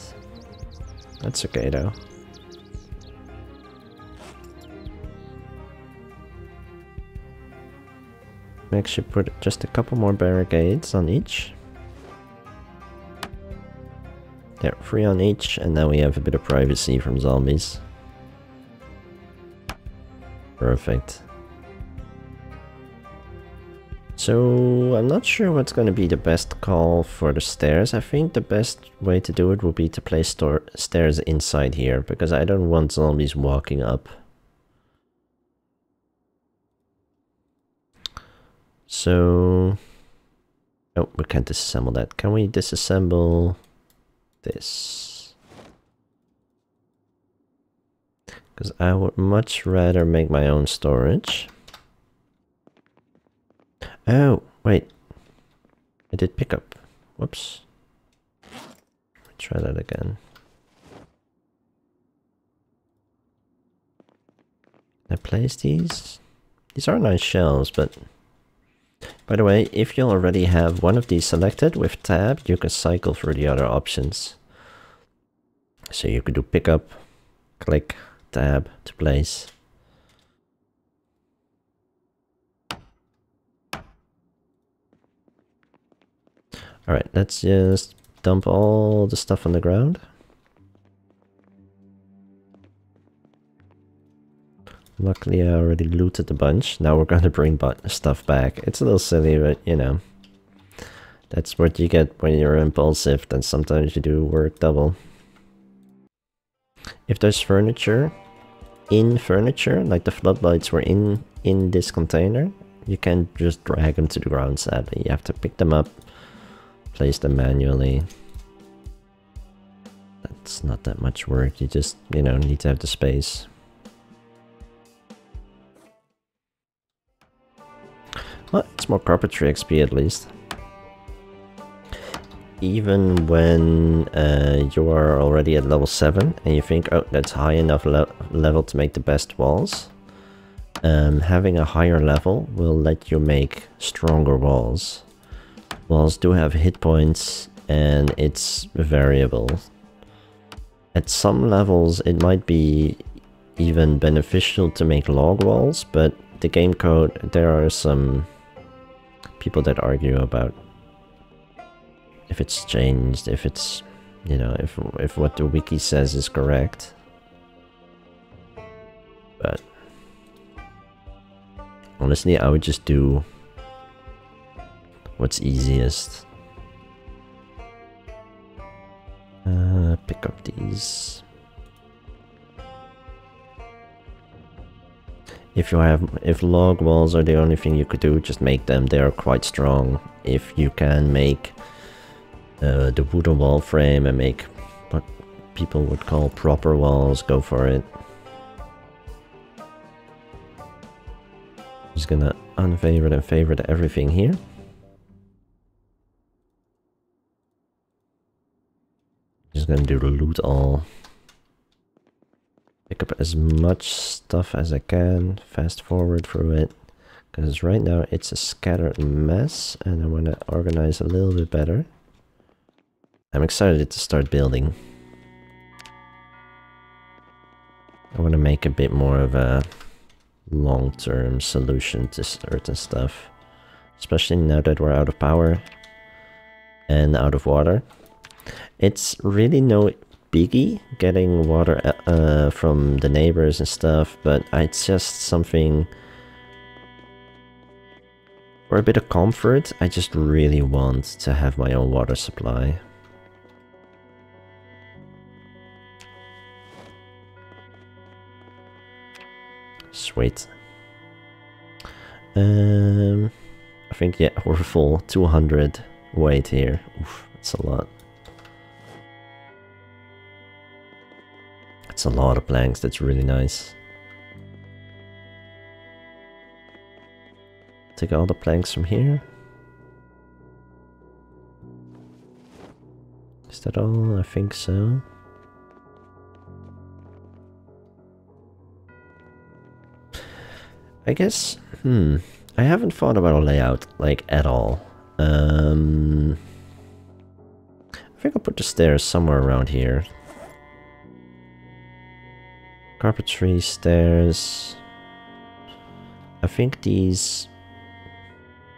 That's okay though. Make sure you put just a couple more barricades on each. There, 3 on each, and now we have a bit of privacy from zombies. Perfect. So, I'm not sure what's going to be the best call for the stairs. I think the best way to do it will be to place stairs inside here, because I don't want zombies walking up. So... Oh, we can't disassemble that. Can we disassemble this? Because I would much rather make my own storage. Oh, wait. I did pick up. Whoops. Try that again. I place these. These are nice shelves, but... By the way, if you already have one of these selected with tab, you can cycle through the other options. So you could do pick up, click, tab to place. Alright, let's just dump all the stuff on the ground. Luckily I already looted a bunch. Now we're gonna bring stuff back. It's a little silly, but you know. That's what you get when you're impulsive, then sometimes you do work double. if there's furniture in furniture, like the floodlights were in this container, you can't just drag them to the ground, sadly. You have to pick them up, place them manually. That's not that much work, you just, you know, need to have the space. Well, it's more carpentry XP at least. Even when you are already at level 7 and you think, oh, that's high enough level to make the best walls, having a higher level will let you make stronger walls. Walls do have hit points and it's variable. At some levels it might be even beneficial to make log walls, but the game code, there are some people that argue about if it's changed, if it's, you know, if what the wiki says is correct. But honestly, I would just do what's easiest. Pick up these. If log walls are the only thing you could do, just make them. They are quite strong. If you can make the wooden wall frame and make what people would call proper walls, go for it. I'm just gonna unfavorite and favorite everything here. Just gonna do the loot all. Pick up as much stuff as I can, fast forward through it, because right now it's a scattered mess and I want to organize a little bit better. I'm excited to start building. I want to make a bit more of a long-term solution to certain stuff, especially now that we're out of power and out of water. It's really no biggie getting water from the neighbors and stuff, but it's just something for a bit of comfort. I just really want to have my own water supply. Sweet. I think, yeah, we're full. 200 weight here. Oof, that's a lot. That's a lot of planks, that's really nice. Take all the planks from here. Is that all? I think so. I guess, I haven't thought about a layout, like, at all. I think I'll put the stairs somewhere around here. Carpentry, stairs. I think these...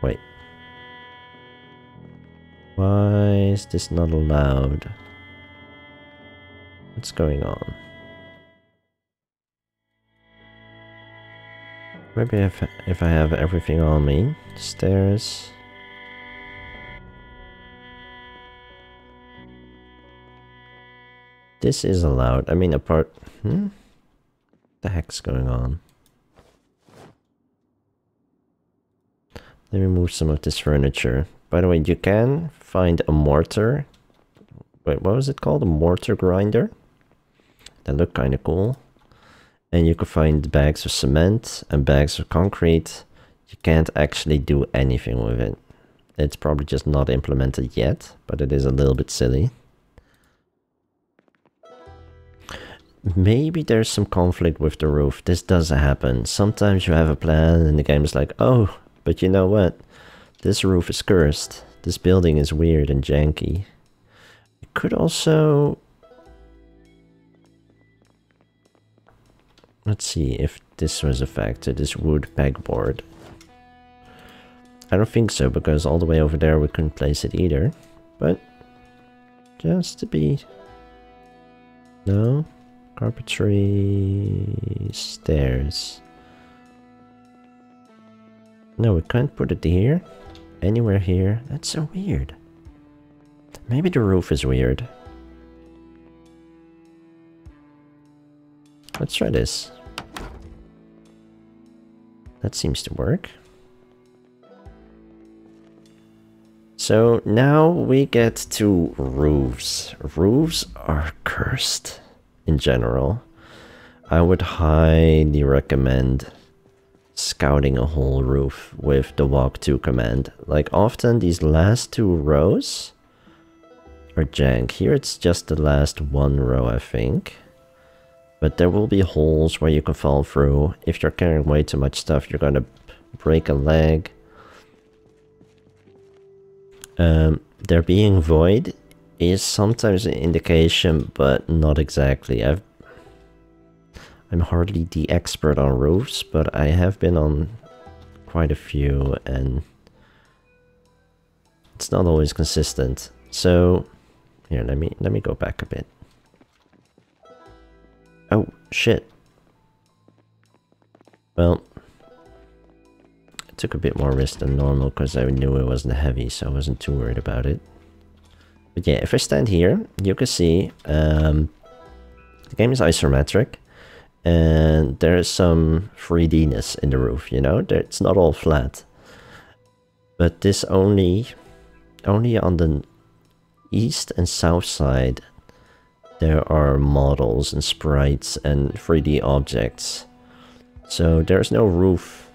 Wait. Why is this not allowed? What's going on? Maybe if I have everything on me. Stairs. This is allowed. I mean, apart... What the heck's going on? Let me move some of this furniture. By the way, you can find a mortar. Wait, what was it called? A mortar grinder? That looked kind of cool. And you can find bags of cement and bags of concrete. You can't actually do anything with it. It's probably just not implemented yet, but it is a little bit silly. Maybe there's some conflict with the roof. This does happen. Sometimes you have a plan and the game is like, oh, but you know what? This roof is cursed. This building is weird and janky. You could also... Let's see if this was a factor, this wood pegboard. I don't think so, because all the way over there we couldn't place it either. But, just to be... No? Carpentry... Stairs. No, we can't put it here. Anywhere here. That's so weird. Maybe the roof is weird. Let's try this. That seems to work. So now we get to roofs. Roofs are cursed in general. I would highly recommend scouting a whole roof with the walk to command. Like often these last two rows are jank. Here it's just the last one row, I think. But there will be holes where you can fall through. If you're carrying way too much stuff, you're gonna break a leg. There being void is sometimes an indication, but not exactly. I'm hardly the expert on roofs, but I have been on quite a few, and it's not always consistent. So here, let me go back a bit. Oh shit. Well, I took a bit more risk than normal because I knew it wasn't heavy, so I wasn't too worried about it. But yeah, if I stand here, you can see the game is isometric. And there is some 3D-ness in the roof, you know? It's not all flat. But this only on the east and south side, there are models and sprites and 3D objects. So there's no roof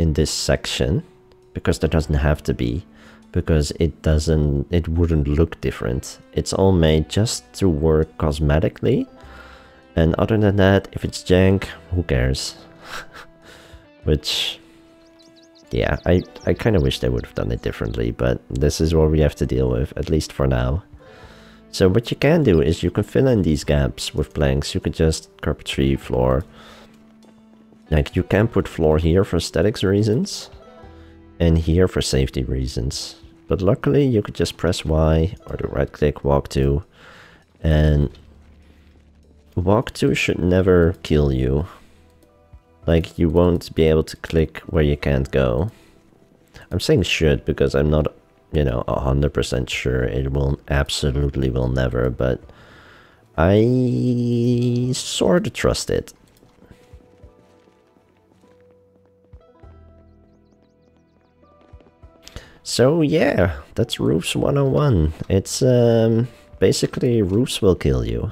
in this section, because there doesn't have to be, because it wouldn't look different. It's all made just to work cosmetically. And other than that, if it's jank, who cares? Which, yeah, I kind of wish they would have done it differently, but this is what we have to deal with, at least for now. So what you can do is you can fill in these gaps with blanks. You could just carpentry, floor. Like, you can put floor here for aesthetics reasons, and here for safety reasons. But luckily, you could just press Y, or the right click, walk to, and... walk to should never kill you. Like, you won't be able to click where you can't go. I'm saying should because I'm not, you know, 100% sure. It will absolutely will never, but I sort of trust it. So yeah, that's Roofs 101. It's basically roofs will kill you.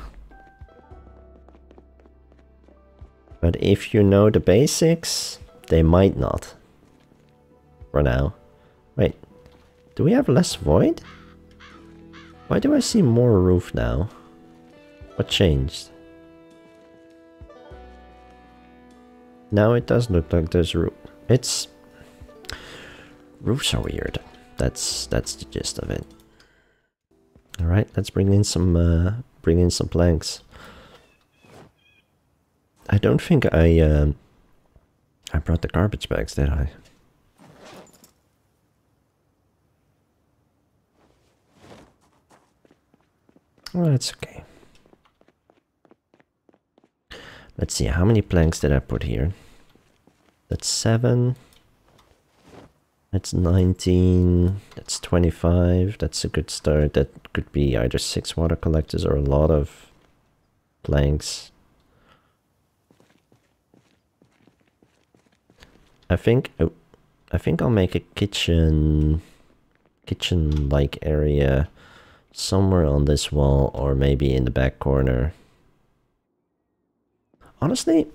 But if you know the basics, they might not. For now. Wait, do we have less void? Why do I see more roof now? What changed? Now it does look like there's roof. It's... roofs are weird. That's the gist of it. Alright, let's bring in some planks. I don't think I brought the garbage bags, did I? Well, that's okay. Let's see, how many planks did I put here? That's 7. That's 19. That's 25. That's a good start. That could be either 6 water collectors or a lot of planks. I think I'll make a kitchen-like area somewhere on this wall, or maybe in the back corner. Honestly,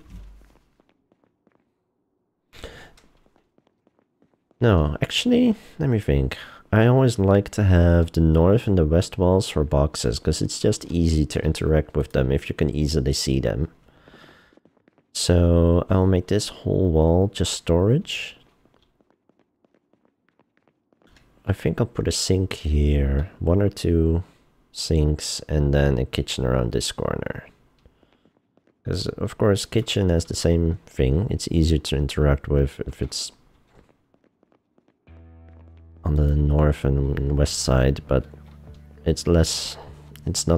no, actually, let me think. I always like to have the north and the west walls for boxes, because it's just easy to interact with them if you can easily see them. So I'll make this whole wall just storage. I think I'll put a sink here, 1 or 2 sinks, and then a kitchen around this corner. Because of course kitchen has the same thing, it's easier to interact with if it's on the north and west side, but it's not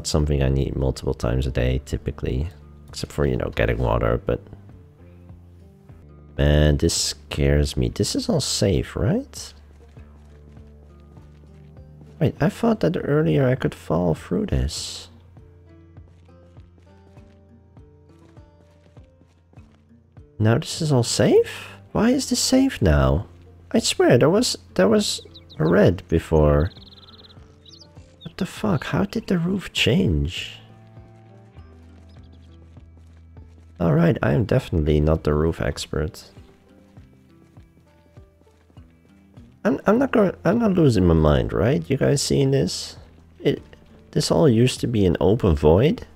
something I need multiple times a day typically. Except for, you know, getting water, but... man, this scares me. This is all safe, right? Wait, I thought that earlier I could fall through this. Now this is all safe? Why is this safe now? I swear there was red before. What the fuck? How did the roof change? Alright, I am definitely not the roof expert. I'm not losing my mind, right? You guys seeing this? This all used to be an open void.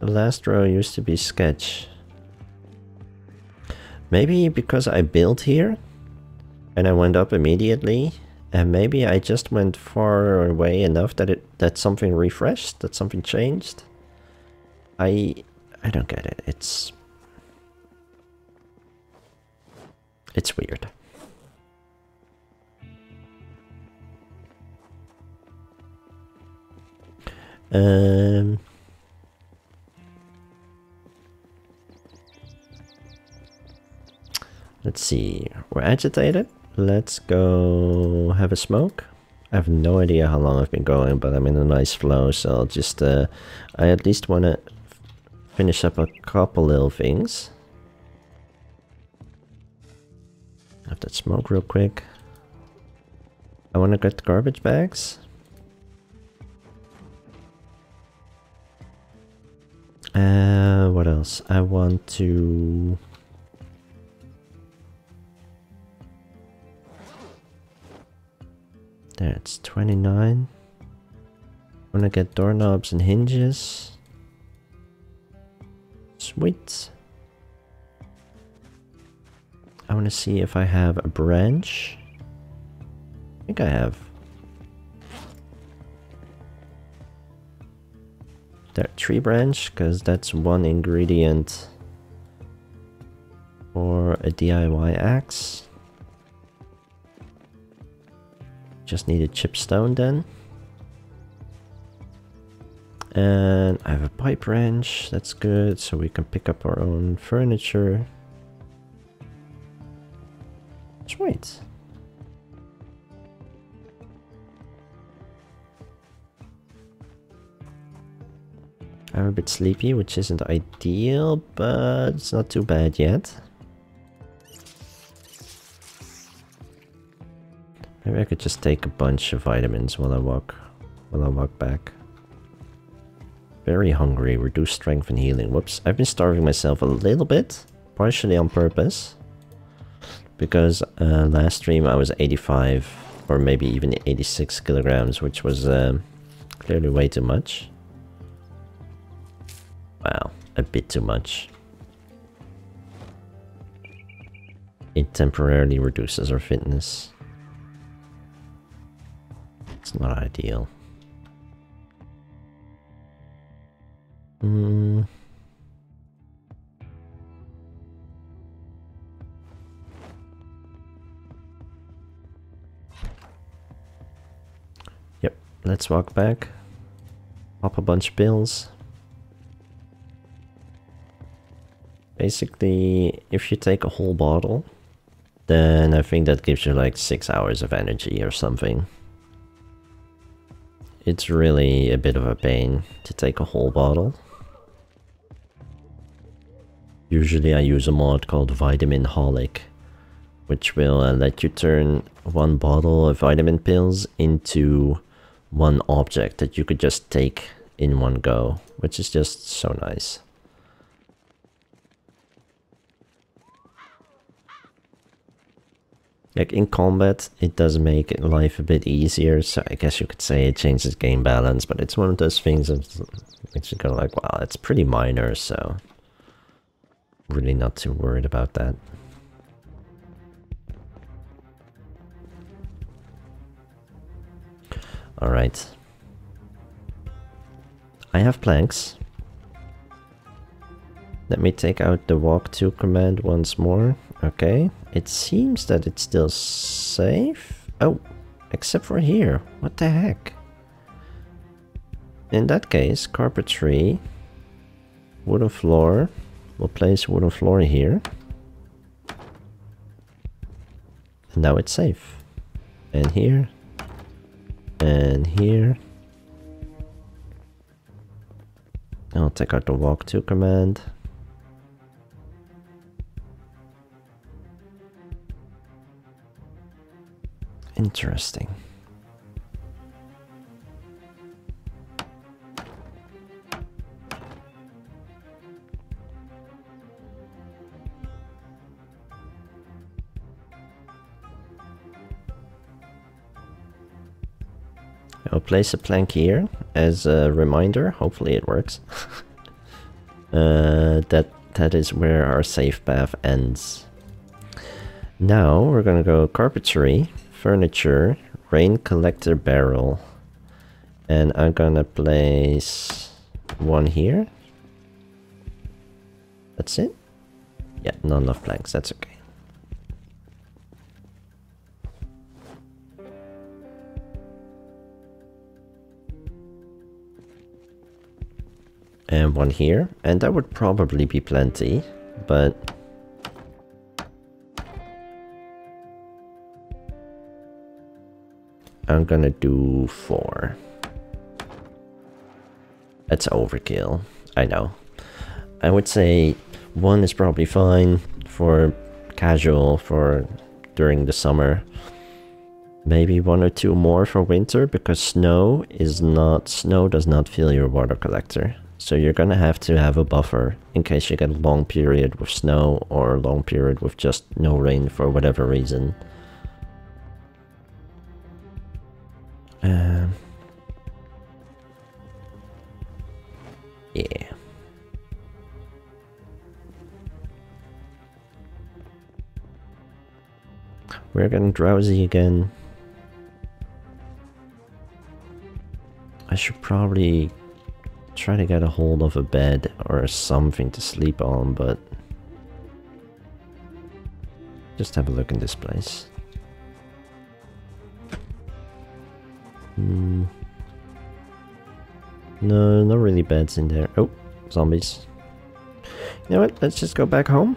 The last row used to be sketch. Maybe because I built here and I went up immediately, and maybe I just went far away enough that something refreshed, that something changed. I don't get it. It's weird. Let's see, we're agitated. Let's go have a smoke. I have no idea how long I've been going, but I'm in a nice flow, so I'll just, I at least want to finish up a couple little things. Have that smoke real quick. I want to get the garbage bags. What else? I want to... There, it's 29. I want to get doorknobs and hinges. Sweet. I want to see if I have a branch. I think I have. That tree branch, because that's one ingredient for a DIY axe. Just need a chipstone then. And I have a pipe wrench, that's good, so we can pick up our own furniture. Sweet. I'm a bit sleepy, which isn't ideal, but it's not too bad yet. Maybe I could just take a bunch of vitamins while I walk back. Very hungry, reduce strength and healing. Whoops, I've been starving myself a little bit, partially on purpose. Because last stream I was 85 or maybe even 86 kilograms, which was clearly way too much. Wow, a bit too much. It temporarily reduces our fitness. It's not ideal. Yep, let's walk back. Pop a bunch of pills. Basically, if you take a whole bottle, then I think that gives you like 6 hours of energy or something. It's really a bit of a pain to take a whole bottle. Usually I use a mod called Vitamin Holic, which will let you turn one bottle of vitamin pills into one object that you could just take in one go, which is just so nice. Like in combat, it does make life a bit easier, so I guess you could say it changes game balance, but it's one of those things that makes you go like, wow, it's pretty minor, so... Really not too worried about that. Alright. I have planks. Let me take out the walk to command once more. Okay, it seems that it's still safe. Oh, except for here. What the heck? In that case, carpentry, wooden floor. We'll place wooden floor here. And now it's safe. And here. And here. I'll take out the walk to command. Interesting. I'll place a plank here as a reminder, hopefully it works. That is where our safe path ends. Now we're gonna go carpentry, furniture, rain collector barrel, and I'm gonna place one here. That's it? Yeah, not enough planks, that's okay. And one here, and that would probably be plenty, but I'm gonna do 4. That's overkill, I know. I would say 1 is probably fine for casual, for during the summer. Maybe 1 or 2 more for winter, because snow does not fill your water collector. So you're gonna have to have a buffer in case you get a long period with snow or a long period with just no rain for whatever reason. Yeah. We're getting drowsy again. I should probably try to get a hold of a bed or something to sleep on, but just have a look in this place. No, not really beds in there. Oh, zombies. You know what, let's just go back home.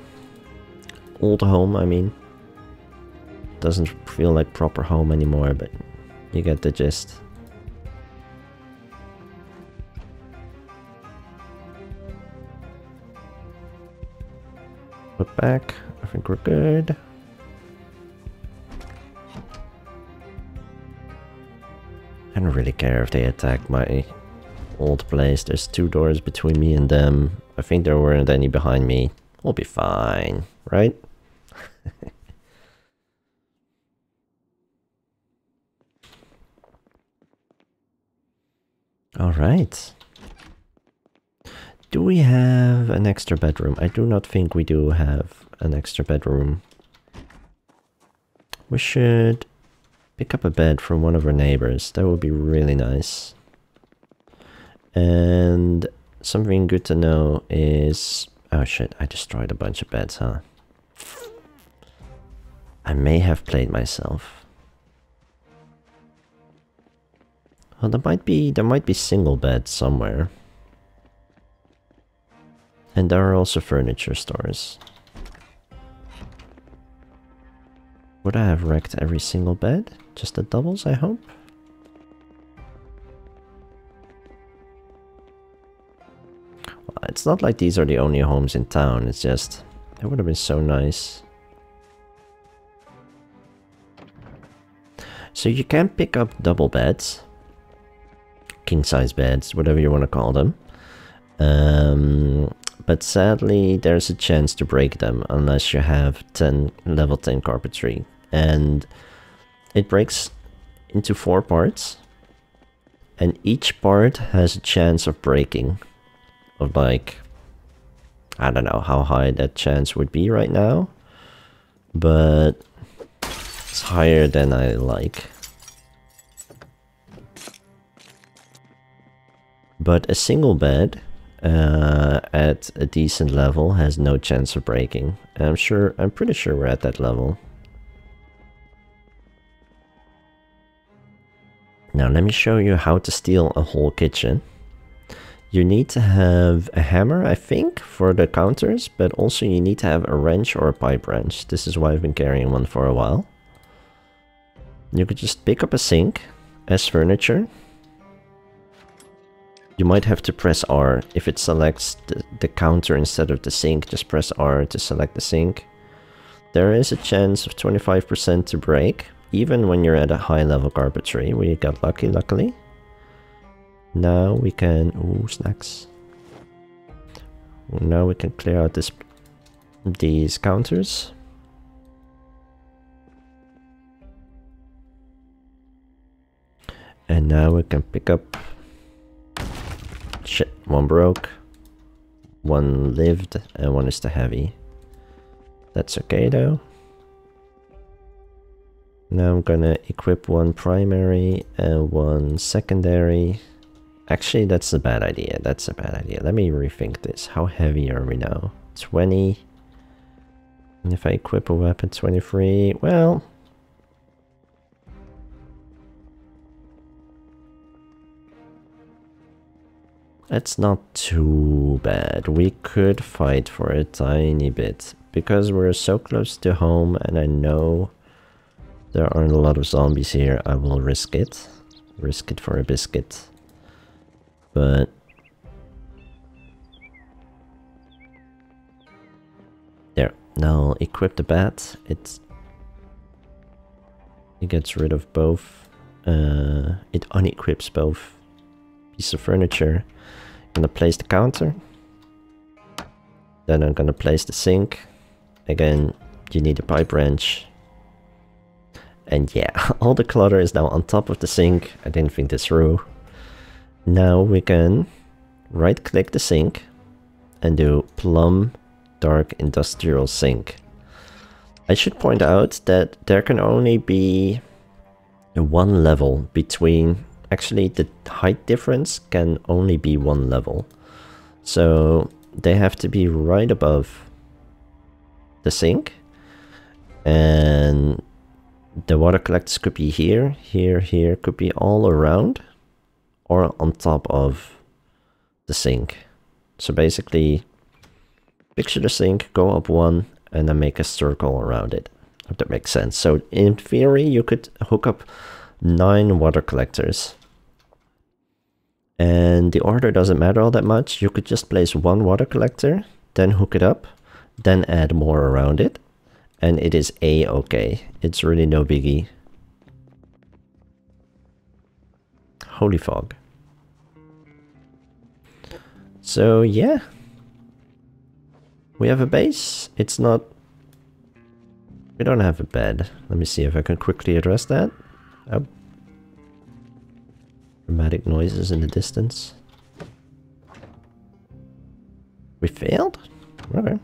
Old home, I mean. Doesn't feel like proper home anymore, but you get the gist. Look back, I think we're good. I don't really care if they attack my old place. There's 2 doors between me and them. I think there weren't any behind me. We'll be fine, right? Alright. Do we have an extra bedroom? I do not think we do have an extra bedroom. We should pick up a bed from one of our neighbors. That would be really nice. And something good to know is... Oh shit, I destroyed a bunch of beds, huh? I may have played myself. Well, there might be single beds somewhere. And there are also furniture stores. Would I have wrecked every single bed? Just the doubles, I hope? Well, it's not like these are the only homes in town, it's just... It would have been so nice. So you can pick up double beds. King-size beds, whatever you want to call them. But sadly, there's a chance to break them unless you have level 10 carpentry. And it breaks into 4 parts. And each part has a chance of breaking. Of like, I don't know how high that chance would be right now. But it's higher than I like. But a single bed... at a decent level has no chance of breaking. I'm pretty sure we're at that level. Now let me show you how to steal a whole kitchen. You need to have a hammer, I think, for the counters, but also you need to have a wrench or a pipe wrench. This is why I've been carrying one for a while. You could just pick up a sink as furniture. You might have to press R. If it selects the counter instead of the sink, just press R to select the sink. There is a chance of 25% to break, even when you're at a high level garbage tree. We got lucky, luckily. Now we can... ooh, snacks. Now we can clear out this, these counters. And now we can pick up... shit, one broke. One lived and one is the heavy. That's okay though. Now I'm gonna equip one primary and one secondary. Actually, that's a bad idea. That's a bad idea. Let me rethink this. How heavy are we now? 20. And if I equip a weapon, 23. Well... it's not too bad. We could fight for a tiny bit. Because we're so close to home and I know there aren't a lot of zombies here, I will risk it. Risk it for a biscuit. But... there. Now equip the bat. It gets rid of both. It unequips both pieces of furniture. I'm gonna place the counter, then I'm gonna place the sink. Again, you need a pipe wrench. And yeah, all the clutter is now on top of the sink. I didn't think this through. Now we can right click the sink and do plum dark industrial sink. I should point out that there can only be one level between. Actually, the height difference can only be one level. So they have to be right above the sink. And the water collectors could be here, here, here, could be all around or on top of the sink. So basically, picture the sink, go up one, and then make a circle around it. If that makes sense. So in theory, you could hook up 9 water collectors. And the order doesn't matter all that much. You could just place one water collector, then hook it up, then add more around it. And it is a-okay. It's really no biggie. Holy fog. So yeah. We have a base. It's not... we don't have a bed. Let me see if I can quickly address that. Oh. Dramatic noises in the distance. We failed? Okay.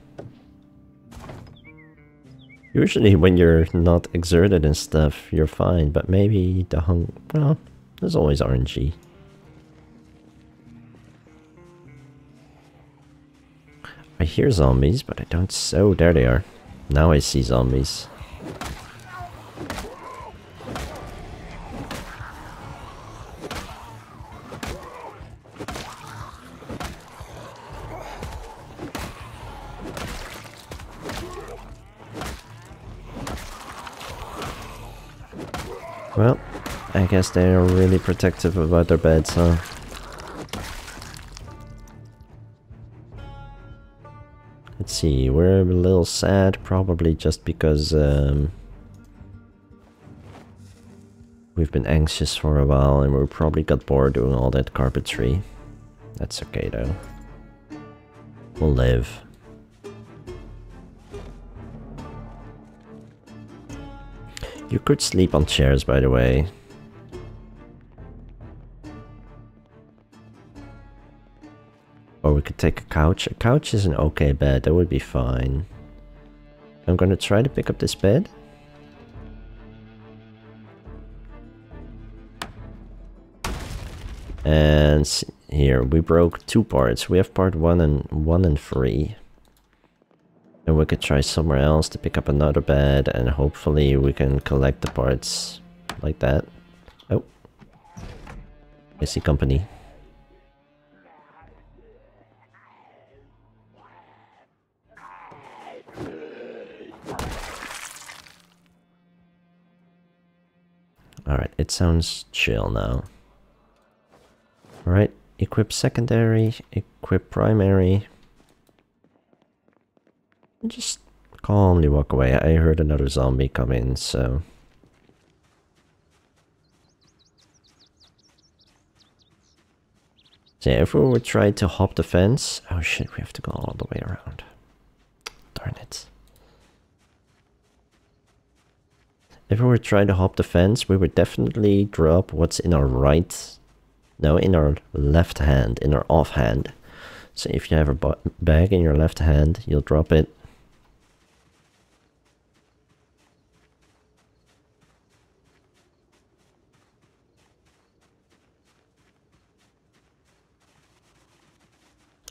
Usually when you're not exerted and stuff, you're fine, but maybe the hung... well, there's always RNG. I hear zombies, but I don't... so there they are. Now I see zombies. Well, I guess they are really protective about their beds, huh? Let's see, we're a little sad, probably just because we've been anxious for a while and we probably got bored doing all that carpentry. That's okay though. We'll live. You could sleep on chairs, by the way. Or we could take a couch. A couch is an okay bed, that would be fine. I'm gonna try to pick up this bed. And here, we broke two parts. We have part one and three. And we could try somewhere else to pick up another bed and hopefully we can collect the parts like that. Oh. I see company. Alright, it sounds chill now. Alright, equip secondary, equip primary. Just calmly walk away. I heard another zombie come in, so So yeah, if we would try to hop the fence... Oh shit, we have to go all the way around. Darn it. If we were trying to hop the fence, we would definitely drop what's in our right... No, in our left hand, in our off hand. So if you have a bag in your left hand, you'll drop it.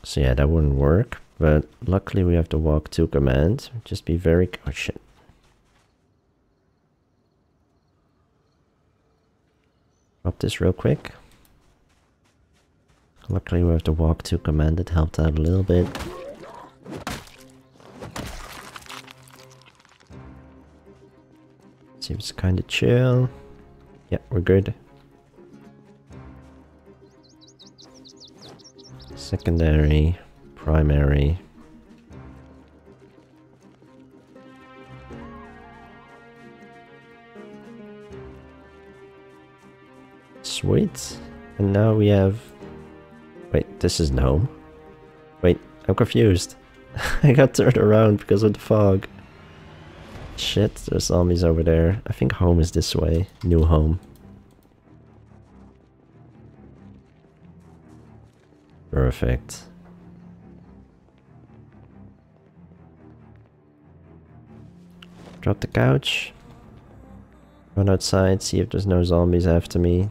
So yeah, that wouldn't work, but luckily we have to walk to command. Just be very cautious. Drop this real quick. Luckily we have to walk to command, it helped out a little bit. Seems kinda chill. Yeah, we're good. Secondary, primary. Sweet. And now we have... Wait, this isn't home. Wait, I'm confused. I got turned around because of the fog. Shit, there's zombies over there. I think home is this way. New home. Perfect. Drop the couch. Run outside, see if there's no zombies after me.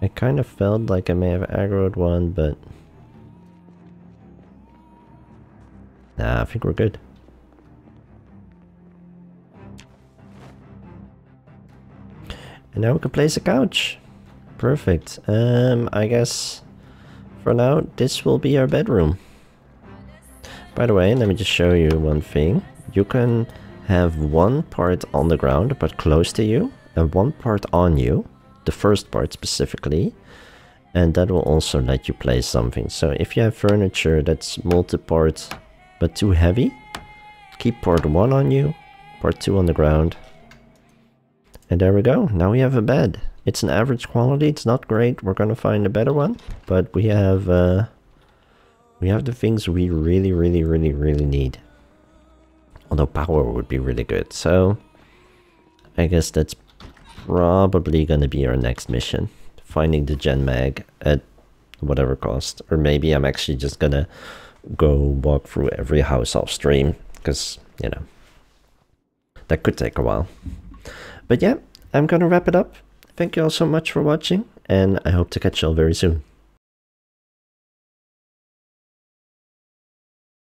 I kind of felt like I may have aggroed one, but... Nah, I think we're good. And now we can place a couch. Perfect. I guess... For now, this will be our bedroom. By the way, let me just show you one thing. You can have one part on the ground, but close to you, and one part on you, the first part specifically, and that will also let you place something. So if you have furniture that's multi-part but too heavy, keep part one on you, part two on the ground. And there we go, now we have a bed. It's an average quality, it's not great, we're gonna find a better one, but we have the things we really need. Although power would be really good, so I guess that's probably gonna be our next mission. Finding the gen mag at whatever cost. Or maybe I'm actually just gonna go walk through every house off stream, because, you know, that could take a while. But yeah, I'm gonna wrap it up. Thank you all so much for watching, and I hope to catch you all very soon.